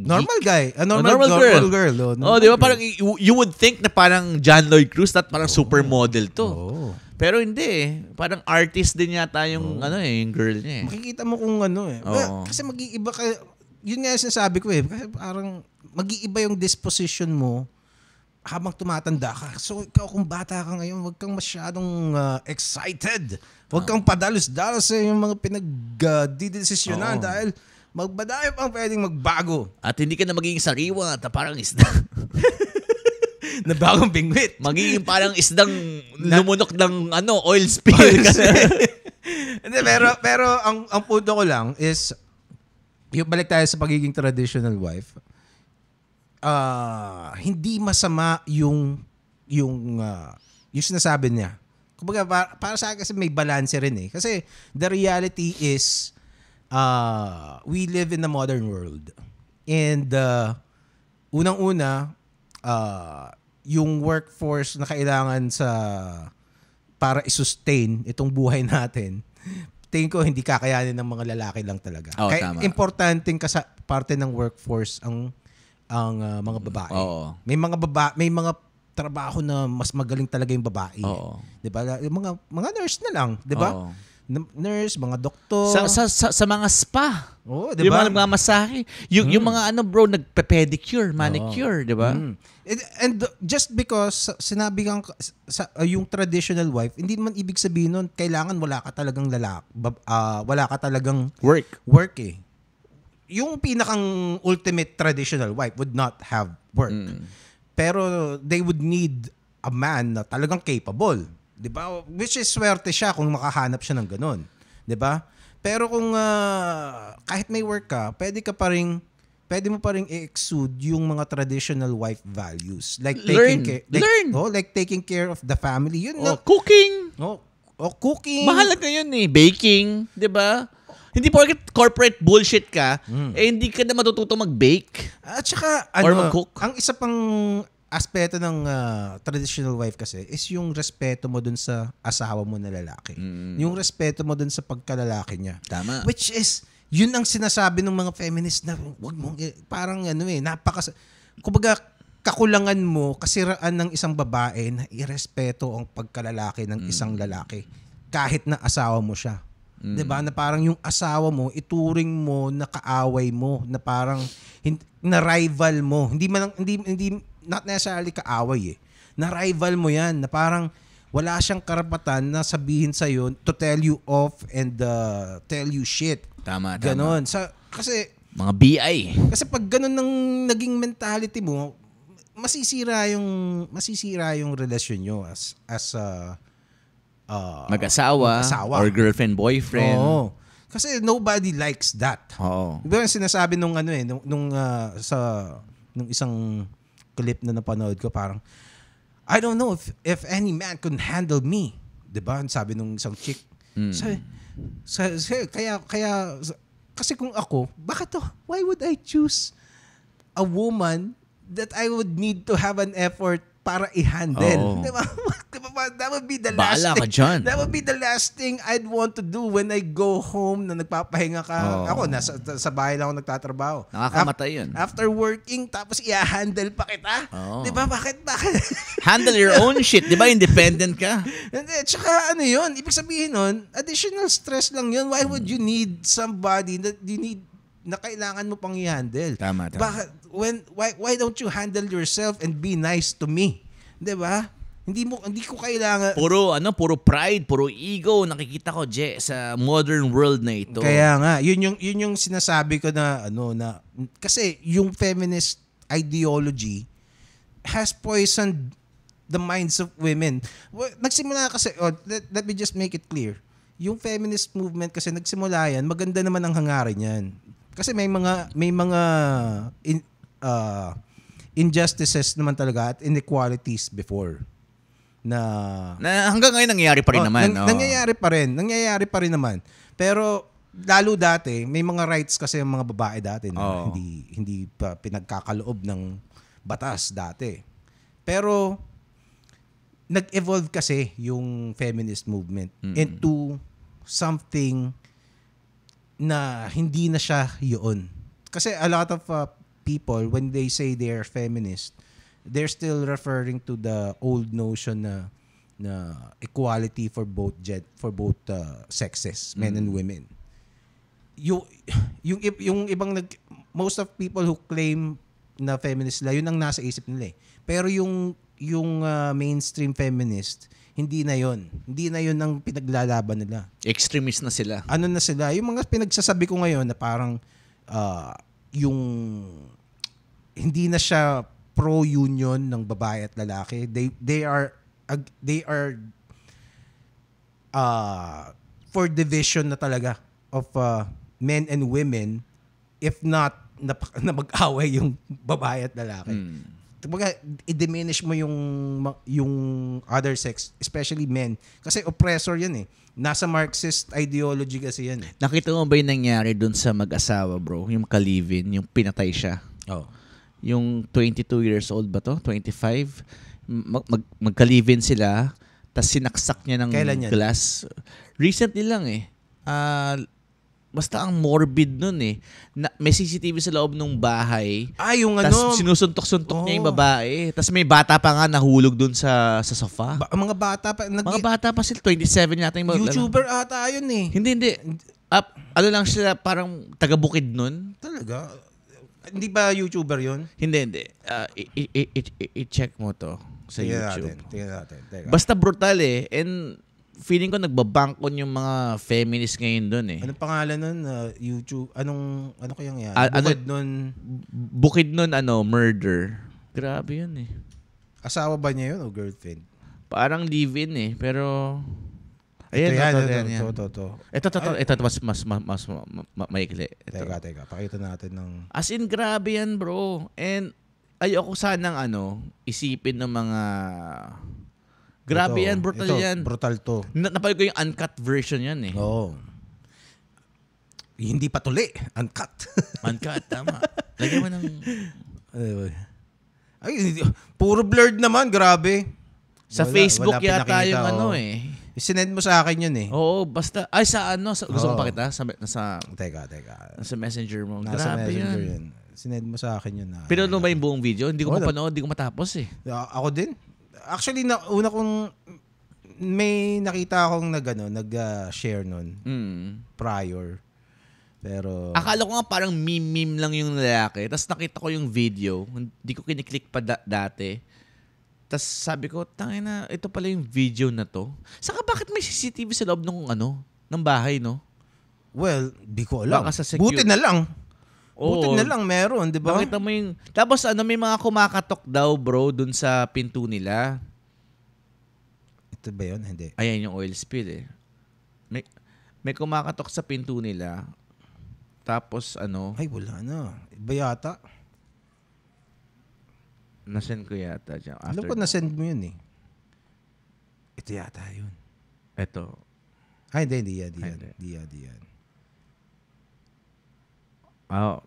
normal guy. A normal, a normal girl. Normal girl. Oh, normal oh di ba? Parang you would think na parang John Lloyd Cruz at parang oh. supermodel to. Oh. Pero hindi eh. Parang artist din yata yung, oh. ano eh, yung girl niya eh. Makikita mo kung ano eh. Oh. Kasi mag-iiba kayo. Yun nga yung sinasabi ko eh. Kasi parang mag-iiba yung disposition mo habang tumatanda ka. So ikaw kung bata ka ngayon, huwag kang masyadong uh, excited. Huwag kang padalos-dalos sa yung mga pinag-didesisyonan uh, dahil magbadayo pang pwedeng magbago. At hindi ka na magiging sariwa at parang isda. Na bagong pingwit. Magiging parang isdang lumunok ng ano, oil spill. pero pero ang, ang punto ko lang is, yung balik tayo sa pagiging traditional wife, Uh, hindi masama yung yung uh, yung sinasabi niya. Kumbaga para, para sa akin kasi may balance rin eh. Kasi the reality is uh, we live in the modern world. And uh, unang-una uh, yung workforce na kailangan sa para i-sustain itong buhay natin. Tingin ko hindi kakayanin ng mga lalaki lang talaga. Oh, kaya tama. Importanteng kasi parte ng workforce ang ang uh, mga babae. Oo. May mga baba, may mga trabaho na mas magaling talaga yung babae. Oo. 'Di ba? Yung mga mga nurse na lang, 'di ba? Nurse, mga doktor. Sa sa sa, sa mga spa. Oo, 'di ba? Yung mga masahe, yung, mm. yung mga ano bro, nagpe-pedicure, manicure, 'di ba? Mm. And, and just because sinabi kang sa, uh, yung traditional wife, hindi man ibig sabihin nun kailangan wala ka talagang lalaki, uh, wala ka talagang work. Work eh. Yung pinakang ultimate traditional wife would not have work. Mm. Pero they would need a man na talagang capable. Diba? Which is swerte siya kung makahanap siya ng ganun. Diba? Pero kung uh, kahit may work ka, pwede ka pa rin, pwede mo pa rin i-exude yung mga traditional wife values. Like taking Learn. Care, like, Learn. Oh, like taking care of the family. Yun oh, na, cooking. Oh, oh, cooking. Mahalaga yun eh. Baking. Diba? Hindi porket corporate bullshit ka, mm. eh hindi ka na matututo mag-bake. At saka, ano, or mag-cook. Ang isa pang aspeto ng uh, traditional wife kasi is yung respeto mo dun sa asawa mo na lalaki. Mm. Yung respeto mo dun sa pagkalalaki niya. Tama. Which is, yun ang sinasabi ng mga feminist na wag mong, parang ano eh, napakas... Kumbaga, kakulangan mo, kasiraan ng isang babae na irespeto ang pagkalalaki ng mm. isang lalaki kahit na asawa mo siya. Mm. Diba? Na parang yung asawa mo, ituring mo na kaaway mo, na parang na rival mo. Hindi man hindi hindi not necessarily kaaway eh. Na rival mo 'yan, na parang wala siyang karapatan na sabihin sa iyo to tell you off and uh, tell you shit. Tama, ganon. Tama. Sa kasi mga B I. Kasi pag ganun ng naging mentality mo, masisira yung masisira yung relasyon niyo as as uh, Uh, mag-asawa, mag-asawa or girlfriend, boyfriend. Oo. Kasi nobody likes that. Oo. Diba yung sinasabi nung ano eh, nung, nung uh, sa nung isang clip na napanood ko parang I don't know if if any man can handle me. Diba? Sabi nung isang chick. Mm. So, so, so, kaya kaya kasi kung ako, bakit to? Why would I choose a woman that I would need to have an effort para i-handle? Diba? That would be the last Baala thing. That would be the last thing I'd want to do when I go home na nagpapahinga ka. Oh. Ako, nasa sa bahay lang ako nagtatrabaho. Nakakamatay yun. After working, tapos i-handle pa kita. Oh. Di ba? Bakit? Bakit? Handle your own shit. Di ba? Independent ka. Tsaka ano yun, ibig sabihin nun, additional stress lang yun. Why would you need somebody that you need na kailangan mo pang i-handle? Tama, tama. Bakit, when, why, why don't you handle yourself and be nice to me? Di ba? Hindi mo hindi ko kailangan. Puro ano, puro pride, puro ego nakikita ko je sa modern world na ito. Kaya nga, yun yung yun yung sinasabi ko na ano na kasi yung feminist ideology has poisoned the minds of women. Nagsimula kasi oh, let, let me just make it clear. Yung feminist movement kasi nagsimula yan, maganda naman ang hangarin yan. Kasi may mga may mga in, uh, injustices naman talaga at inequalities before. Na, na hanggang ngayon nangyayari pa rin oh, naman. Nang, oh. Nangyayari pa rin. Nangyayari pa rin naman. Pero lalo dati, may mga rights kasi yung mga babae dati na oh. hindi hindi pa pinagkakaloob ng batas dati. Pero nag-evolve kasi yung feminist movement mm-hmm. into something na hindi na siya yun. Kasi a lot of uh, people, when they say they are feminist, they're still referring to the old notion na, na equality for both gen- for both uh, sexes, mm. men and women. Yung, yung, yung ibang nag, most of people who claim na feminist la, yun ang nasa isip nila eh. Pero yung yung uh, mainstream feminist, hindi na yun. Hindi na yun ang pinaglalaban nila. Extremist na sila. Ano na sila? Yung mga pinagsasabi ko ngayon na parang uh, yung hindi na siya pro-union ng babae at lalaki. They they are they are uh, for division na talaga of uh, men and women, if not na, na mag-away yung babae at lalaki. Mm. Kumbaga, i-diminish mo yung yung other sex, especially men. Kasi oppressor yan eh. Nasa Marxist ideology kasi yan eh. Nakita mo ba yung nangyari dun sa mag-asawa, bro? Yung kalivin, yung pinatay siya. Oh. Yung twenty-two years old ba to? twenty-five? Mag- mag- magkalivin sila, tapos sinaksak niya ng glass. Recently lang eh. Ah... Uh, Basta ang morbid nun eh. Na, may C C T V sa loob ng bahay. Ah, yung tas ano. Tapos sinusuntok-suntok oh. niya yung babae. Tapos may bata pa nga nahulog dun sa sa sofa. Ba- mga bata pa. Nag- mga bata pa sila. twenty-seven yata yung mga. YouTuber ano. Ata yun eh. Hindi, hindi. Uh, ano lang sila, parang taga-bukid nun. Talaga? Hindi ba YouTuber yun? Hindi, hindi. Uh, i- i- i- i- i-check mo to sa Tingnan YouTube. Tingnan natin. Tingnan natin. Basta brutal eh. And... feeling ko nagbabangkon yung mga feminist ngayon doon eh. Anong pangalan nun? Uh, YouTube? Anong, ano kayang yan? A- bukid ano, nun? Bukid nun, ano, murder. Grabe yun eh. Asawa ba niya yun o girlfriend? Parang live-in eh, pero... Ayan, ito yan, ito, ito, ito, ito, ito. Ito, ito, ito, ito, mas, mas, mas, mas, mas maikli. Teka, teka, pakita natin ng... As in, grabe yan, bro. And ayoko sanang, ano, isipin ng mga... Grabe ito, yan, brutal ito, yan. Brutal to. Na- Napanood ko yung uncut version yan eh. Oo. Oh. Hindi patuli. Uncut. Uncut, tama. Lagyan mo ng... Ay, puro blurred naman, grabe. Sa wala, Facebook wala yata yung ano eh. Sinend mo sa akin yun eh. Oo, basta... Ay, sa ano? Sa, gusto oh. mo pa kita? Sa, nasa, teka, teka. Sa messenger mo. Nasa grabe messenger yan. yan. Sinend mo sa akin yun. Na, pero ano ba yung buong video? Hindi ko mapanood, hindi ko matapos eh. Ako din. Actually, na, una kong may nakita akong nag, ano, nag-share uh, nun mm. prior. Pero... akala ko nga parang meme-meme lang yung lalaki. Tapos nakita ko yung video. Hindi ko kiniklik pa da- dati. Tapos sabi ko, tangin na, ito pala yung video na to. Saka bakit may C C T V sa loob ng, ano, ng bahay, no? Well, di ko alam. Secu- Buti na lang. Oo. Buti na lang meron, di ba? Nakita mo yung... Tapos ano, may mga kumakatok daw, bro, dun sa pinto nila. Ito ba yun? Hindi. Ayan yung oil spill eh. May, may kumakatok sa pinto nila. Tapos ano... Ay, wala na. Iba yata. Nasend ko yata. Alam ko nasend mo yun eh. Ito yata yun. Ito. Ay, hindi, hindi yan. Hindi yan, hindi yan. Ah, oh,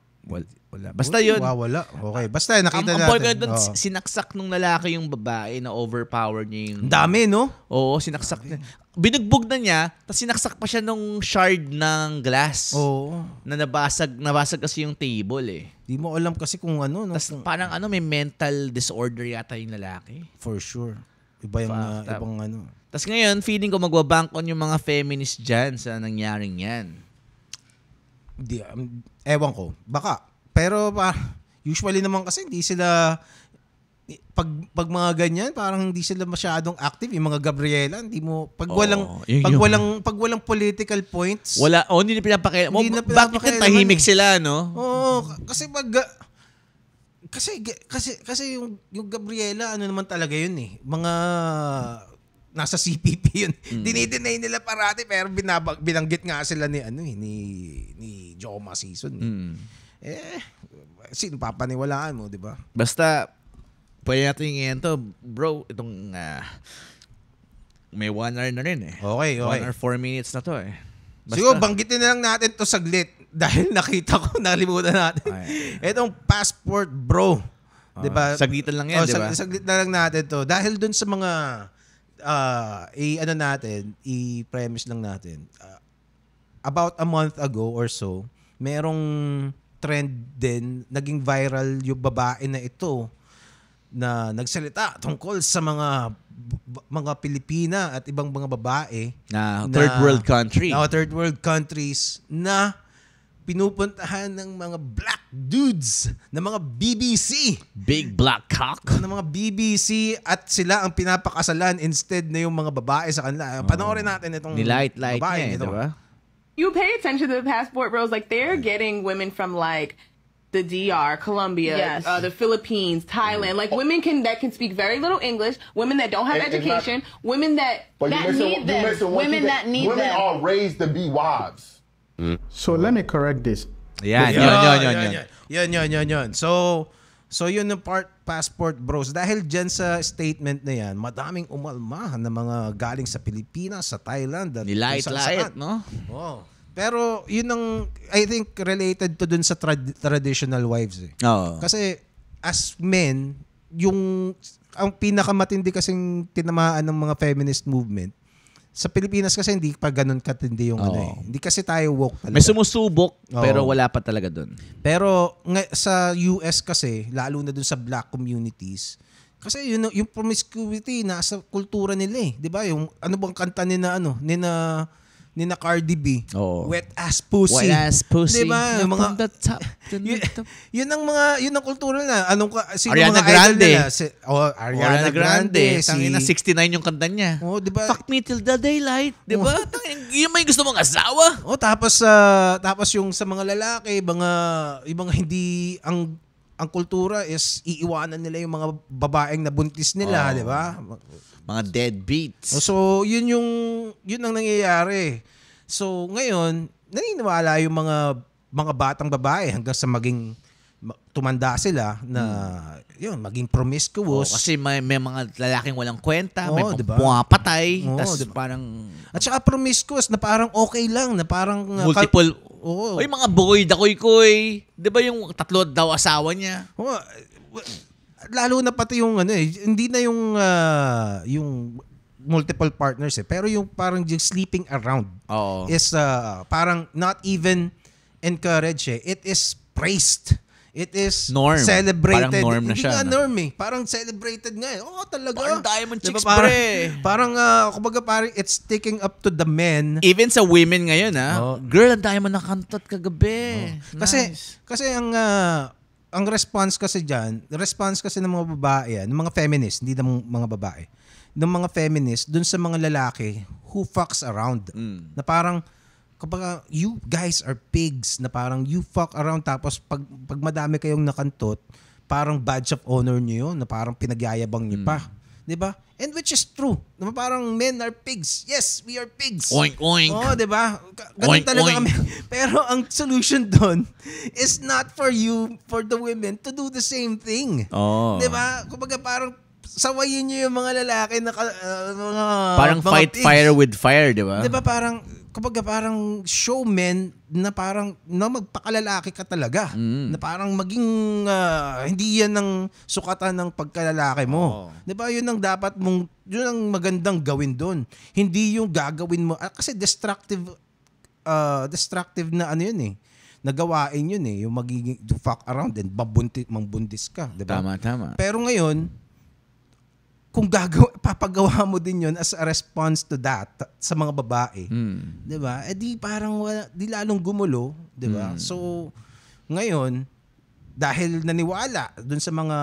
wala. Basta yun. Wala. Okay. Basta nakita um, natin. Doon, oh. Sinaksak nung lalaki yung babae na overpower niya yung... Dami, no? Oo, sinaksak. Dami. Binugbog na niya, tapos sinaksak pa siya nung shard ng glass. Oo. Na nabasag, nabasag kasi yung table eh. Di mo alam kasi kung ano. No? Tapos parang ano, may mental disorder yata yung lalaki. For sure. Iba yung uh, ibang ano. Tapos ngayon, feeling ko magwa-bank on yung mga feminist dyan sa nangyaring yan. Di, um, ewan ko. Baka. Pero uh, usually naman kasi hindi sila, pag, pag mga ganyan, parang hindi sila masyadong active. Yung mga Gabriela, hindi mo, pag oh, walang, yung, pag, yung, walang yung, pag walang political points. Wala, oh, hindi na pinapakailan. Hindi na pinapakailan. Bakit na tahimik sila, no? Oo, oh, kasi pag, kasi, kasi, kasi yung, yung Gabriela, ano naman talaga yun eh. Mga, nasa C P P yun. Mm. Dinideny nila parati pero binabag, binanggit nga sila ni ano eh, ni ni Joma Sison. Eh, mm. eh sino papaniwalaan mo, 'di ba? Basta pwede natin ngayon to, bro, itong uh, may one hour na rin eh. Okay, okay. One hour, four minutes na to eh. Basta, siguro banggitin na lang natin to saglit dahil nakita ko, nalimutan natin. Itong passport, bro. Uh, 'Di ba? Saglitan lang yan, oh, 'di ba? Saglit na lang natin to dahil dun sa mga Uh, i-ano natin, i-premise lang natin. Uh, about a month ago or so, merong nag-trend din, naging viral yung babae na ito na nagsalita tungkol sa mga mga Pilipina at ibang mga babae na, na third world country. Na third world countries na pinupuntahan ng mga black dudes, ng mga B B C. Big black cock. Ng mga B B C at sila ang pinapakasalan instead na yung mga babae sa kanila. Panoorin natin itong Delight, like, babae. Eh, ito. Diba? You pay attention to the passport bros. Like, they're getting women from like the D R, Colombia, yes. uh, the Philippines, Thailand. Like, women can that can speak very little English, women that don't have it, education, not, women that, that need this, women that need this. Women are raised to be wives. Mm. So, let me correct this. Yeah, yun, yun, yun, yun. Yun, yun, yun, yun. So, so yun yung part, passport bros. Dahil dyan sa statement na yan, madaming umalma na mga galing sa Pilipinas, sa Thailand. Nilait-lait, no? Oo. Oh. Pero yun ang, I think, related to dun sa trad traditional wives. Eh. Oh. Kasi as men, yung, ang pinakamatindi kasing tinamaan ng mga feminist movement, sa Pilipinas kasi hindi pa ganun katindi yung oh. ano eh. Hindi kasi tayo woke talaga. May sumusubok, oh. pero wala pa talaga dun. Pero sa U S kasi, lalo na dun sa black communities, kasi yun, yung promiscuity nasa kultura nila eh. Diba? Yung ano bang kanta nina ano, nina... ni na Cardi B. Oh. Wet ass pussy. Wet ass pussy. Diba? Yung mga, the top, the yun, yun ang mga, yun ang kultura na. Anong, sino Ariana mga Grande. Idol si, oh, Ariana, Ariana Grande. Grande. Tangina, sixty-nine yung kanta niya. Oh, diba? Fuck me till the daylight. Diba? Oh. Yung may gusto mong asawa. Oh, tapos, uh, tapos yung sa mga lalaki, mga, yung mga hindi, ang, ang kultura is iiwanan nila yung mga babaeng nabuntis nila. Oh. Diba? Mga deadbeats. So, yun yung, yun ang nangyayari. So, ngayon, naniniwala yung mga, mga batang babae hanggang sa maging, tumanda sila na, hmm. yun, maging promiscuous. Oh, kasi may, may mga lalaking walang kwenta, oh, may pumapatay, oh, tas diba? Parang... At saka promiscuous na parang okay lang, na parang... Multiple... Oh. Ay, mga boy, dakoy-koy. Di ba yung tatlo daw asawa niya? Oo. Oh. Lalo na pati yung ano eh, hindi na yung uh, yung multiple partners eh, pero yung parang yung sleeping around oh. is uh, parang not even encouraged eh. It is praised. It is norm. Celebrated. Parang norm na siya. Hindi nga no? norm eh. Parang celebrated nga eh. Oo, talaga. Parang diamond chicks, diba, pre. Parang, parang uh, kumbaga parang it's sticking up to the men. Even sa women ngayon ah. Oh. Girl, ang diamond na kantot kagabi. Oh. Kasi, nice. Kasi ang... Uh, ang response kasi dyan, response kasi ng mga babae, ng mga feminist, hindi ng mga babae, ng mga feminist, dun sa mga lalaki who fucks around. Mm. Na parang, kapag you guys are pigs, na parang you fuck around tapos pag, pag madami kayong nakantot, parang badge of honor nyo yun, na parang pinagyayabang nyo mm. pa. Diba? And which is true. Diba? Parang men are pigs. Yes, we are pigs. Oink, oink. Oo, diba? Ganun oink, talaga oink. Kami. Pero ang solution doon is not for you, for the women, to do the same thing. Oh. Diba? Kumbaga parang sawayin nyo yung mga lalaki na uh, mga parang mga fight pigs. Fire with fire, diba? Diba parang, kumbaga parang showmen na parang na magpakalalaki ka talaga. Mm. Na parang maging uh, hindi yan ang sukatan ng pagkalalaki mo. Oh. Diba yun ang dapat mong, yun ang magandang gawin doon. Hindi yung gagawin mo. Ah, kasi destructive, uh, destructive na ano yun eh. Nagawain yun eh. Yung magiging to fuck around and babuntis, mangbuntis ka. Diba? Tama, tama. Pero ngayon, kung gagawa, papagawa mo din yun as a response to that sa mga babae. Mm. Diba? E di parang wala, di lalong gumulo. Diba? Mm. So, ngayon, dahil naniwala dun sa mga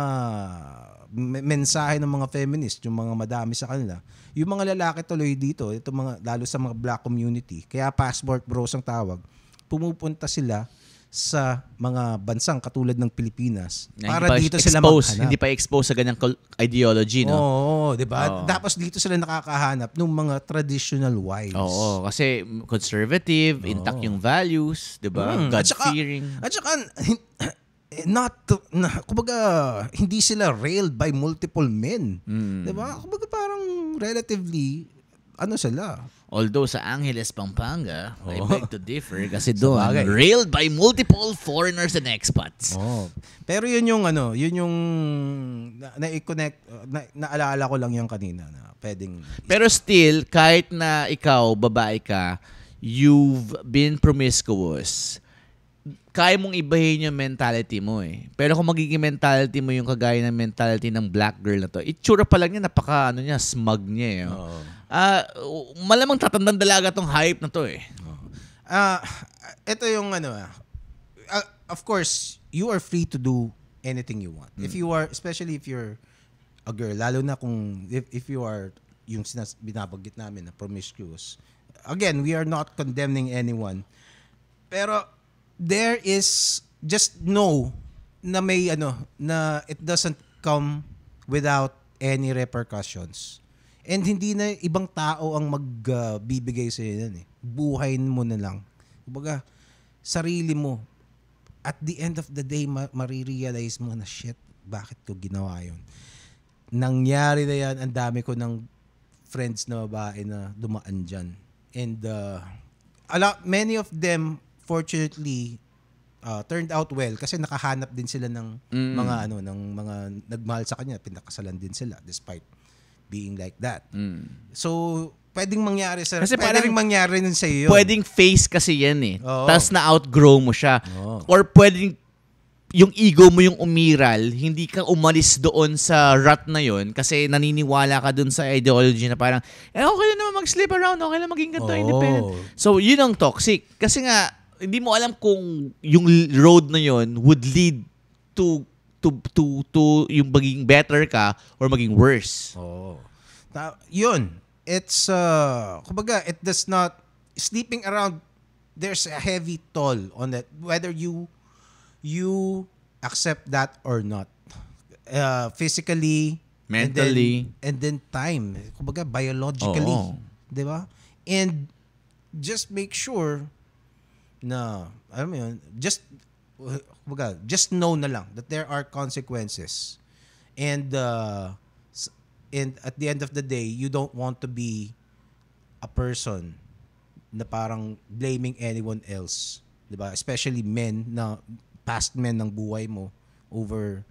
mensahe ng mga feminist, yung mga madami sa kanila, yung mga lalaki tuloy dito, ito mga, lalo sa mga black community, kaya passport bros ang tawag, pumupunta sila sa mga bansang katulad ng Pilipinas na para dito exposed, sila maghanap. Hindi pa exposed sa ganyang ideology, no? Oo, oo, diba? Oo. Tapos dito sila nakakahanap ng mga traditional wives. Oo, kasi conservative, oo. Intact yung values, diba? Mm, God-fearing. At saka, not, na, kumbaga, hindi sila railed by multiple men. Mm. Diba? Kumbaga parang relatively, ano sila? Although sa Angeles, Pampanga, oh. I beg to differ kasi doon, railed by multiple foreigners and expats. Oh. Pero yun yung ano, yun yung na-i-connect, na, naalala ko lang yung kanina na pwedeng... Pero still, kahit na ikaw, babae ka, you've been promiscuous, kaya mong ibahin yung mentality mo eh. Pero kung magiging mentality mo yung kagaya ng mentality ng black girl na to, itsura pa lang niya, napaka ano niya, smug niya eh. Oh. Uh, malamang tatandang dalaga tong hype na to eh. Ah, oh. uh, ito yung ano ah. Uh, of course, you are free to do anything you want. Hmm. If you are, especially if you're a girl, lalo na kung if, if you are yung sinas binabanggit namin na promiscuous. Again, we are not condemning anyone. Pero there is, just know na may ano, na it doesn't come without any repercussions. And hindi na ibang tao ang magbibigay uh, sa iyo yan eh. Buhayin mo na lang. Kumbaga, sarili mo. At the end of the day, ma marirealize mo na, shit, bakit ko ginawa yun? Nangyari na yan, ang dami ko ng friends na babae na dumaan dyan. And uh, a lot, many of them, fortunately, uh, turned out well kasi nakahanap din sila ng mm. mga ano, ng mga nagmahal sa kanya, pinakasalan din sila despite being like that. Mm. So, pwedeng mangyari sa kasi pwedeng parang, mangyari nun sa iyo. Pwedeng face kasi yan eh. Tapos na outgrow mo siya. Oo. Or pwedeng yung ego mo yung umiral, hindi ka umalis doon sa rut na yon kasi naniniwala ka doon sa ideology na parang eh okay lang naman mag-sleep around, okay lang maging ganito, independent. So, yun ang toxic. Kasi nga hindi mo alam kung yung road na yon would lead to to to to yung maging better ka or maging worse. Oh. Ta yun. It's uh kumbaga it does not sleeping around, there's a heavy toll on that whether you you accept that or not. Uh, physically, mentally, and then, and then time. Kumbaga biologically, oh, oh. 'Di ba? And just make sure na, alam mo yun, just, kumbaga, just know na lang that there are consequences. And, uh, and at the end of the day, you don't want to be a person na parang blaming anyone else. Diba? Especially men, na past men ng buhay mo over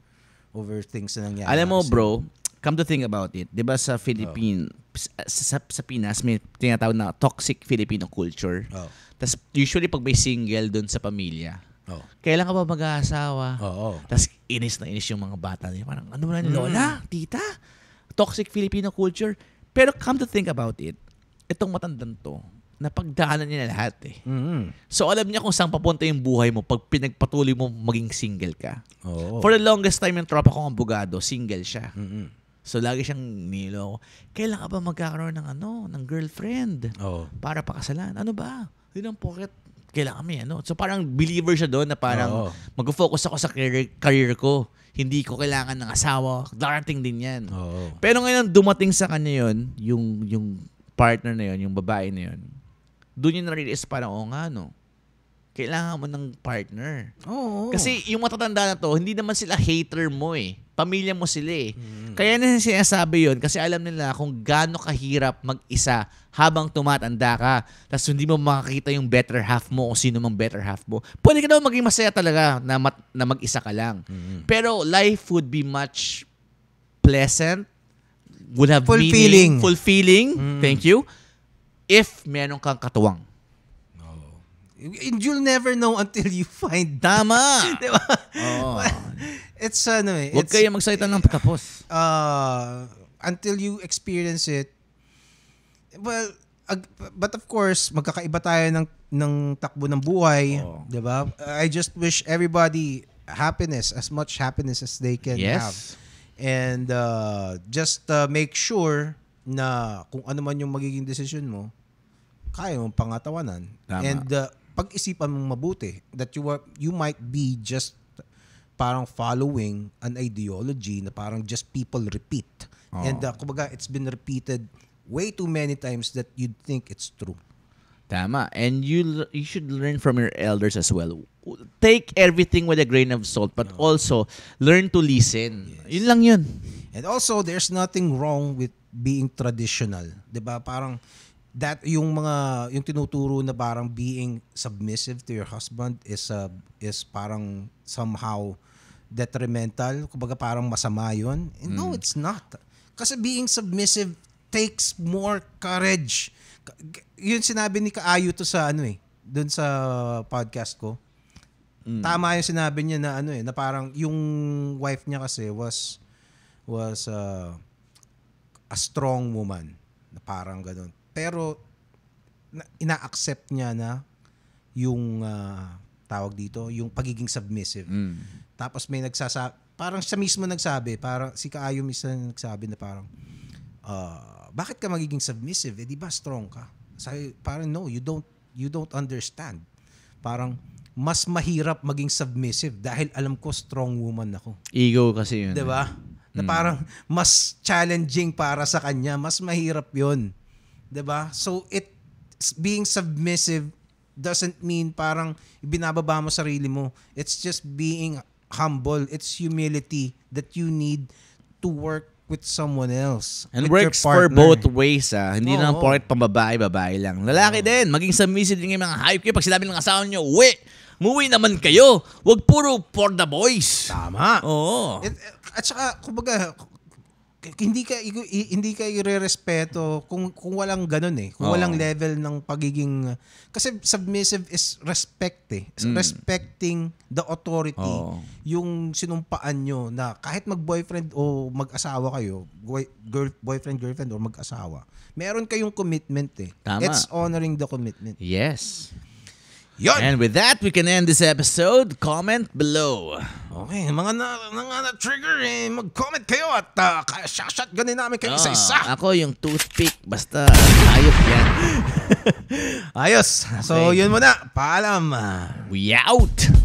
over things na nangyari. Alam mo bro, come to think about it, diba sa Philippines, oh. sa, sa Pinas, may tinatawag na toxic Filipino culture. Oh. Tapos usually pag may single doon sa pamilya, oh. kailan ka ba mag-aasawa? Oh, oh. Tapos inis na inis yung mga bata. Parang, ano na, lola, mm. tita? Toxic Filipino culture. Pero come to think about it, itong matandang to, napagdaanan niya na lahat eh. Mm-hmm. So alam niya kung saan papunta yung buhay mo pag pinagpatuloy mo maging single ka. Oh. For the longest time yung tropa kong abogado, single siya. Mm-hmm. So lagi siyang nilo. Kailan ka ba magkakaroon ng ano, ng girlfriend? Oh. Para pakasalan. Ano ba? Hindi ng pocket. Kailan kami ano. So parang believer siya doon na parang oh. mag-focus ako sa career, career ko. Hindi ko kailangan ng asawa. Darating din 'yan. Oh. Pero ngayon dumating sa kanya 'yon, yung yung partner na 'yon, yung babae na 'yon. Doon niya na-realize parang o oh, nga no. Kailangan mo ng partner. Oo. Kasi yung matatanda na to, hindi naman sila hater mo eh. Pamilya mo sila eh. Mm. Kaya na sinasabi yun kasi alam nila kung gaano kahirap mag-isa habang tumatanda ka. Tapos hindi mo makakita yung better half mo o sino mang better half mo. Pwede ka naman maging masaya talaga na, na mag-isa ka lang. Mm-hmm. Pero life would be much pleasant, would have fulfilling. Meaning, fulfilling, mm. thank you, if meron kang katuwang. And you'll never know until you find tama. Diba? Oh. It's ano eh. Huwag kayo magsalita ng tapos. Uh, until you experience it. Well, ag, but of course, magkakaiba tayo ng, ng takbo ng buhay. Oh. Diba? I just wish everybody happiness, as much happiness as they can yes. have. And uh, just uh, make sure na kung ano man yung magiging decision mo, kaya mong pangatawanan. Tama. And uh, pag-isipan mong mabuti that you are, you might be just parang following an ideology na parang just people repeat. Oh. And uh, kumbaga, it's been repeated way too many times that you'd think it's true. Tama. And you you should learn from your elders as well. Take everything with a grain of salt but oh. also learn to listen. Yes. Yun lang yun. And also, there's nothing wrong with being traditional. Diba? Parang that yung mga yung tinuturo na parang being submissive to your husband is uh, is parang somehow detrimental, kumbaga parang masama yun. And mm. no, it's not. Kasi being submissive takes more courage. Yun sinabi ni Kaayo to sa ano eh, doon sa podcast ko. Mm. Tama yung sinabi niya na ano eh, na parang yung wife niya kasi was was uh, a strong woman. Na parang gano'n. Pero ina-accept niya na yung uh, tawag dito, yung pagiging submissive. Mm. Tapos may nagsasabi, parang siya mismo nagsabi, parang si Kaayo mismo nagsabi na parang uh, bakit ka magiging submissive? Eh di ba strong ka? Sabi, parang no, you don't you don't understand. Parang mas mahirap maging submissive dahil alam ko strong woman ako. Ego kasi yun. Diba? Mm. Na parang mas challenging para sa kanya. Mas mahirap yun. Diba? So, it being submissive doesn't mean parang ibinababa mo sarili mo. It's just being humble. It's humility that you need to work with someone else. And works for both ways. Ah. Hindi oh, lang oh. porket pambabae, babae lang. Lalaki oh. din. Maging submissive din yung mga hype kayo. Pag sinabi ng asawa nyo, uwi! Muwi naman kayo. Huwag puro for the boys. Tama. Oo. At, at saka, kumbaga, hindi ka hindi ka irerespeto kung kung walang ganun eh. Kung oh. walang level ng pagiging kasi submissive is respect eh. It's mm. respecting the authority. Oh. Yung sinumpaan nyo na kahit mag-boyfriend o mag-asawa kayo, boy, girl, boyfriend, girlfriend o mag-asawa, meron kayong commitment eh. Tama. It's honoring the commitment. Yes. Yun. And with that, we can end this episode. Comment below. Okay, mga na-trigger, na, na, eh, mag-comment kayo at uh, shot-shot ganin namin kayo oh, isa-isa. Ako yung toothpick, basta ayos yan. Ayos. So, okay. Yun muna. Paalam. We out.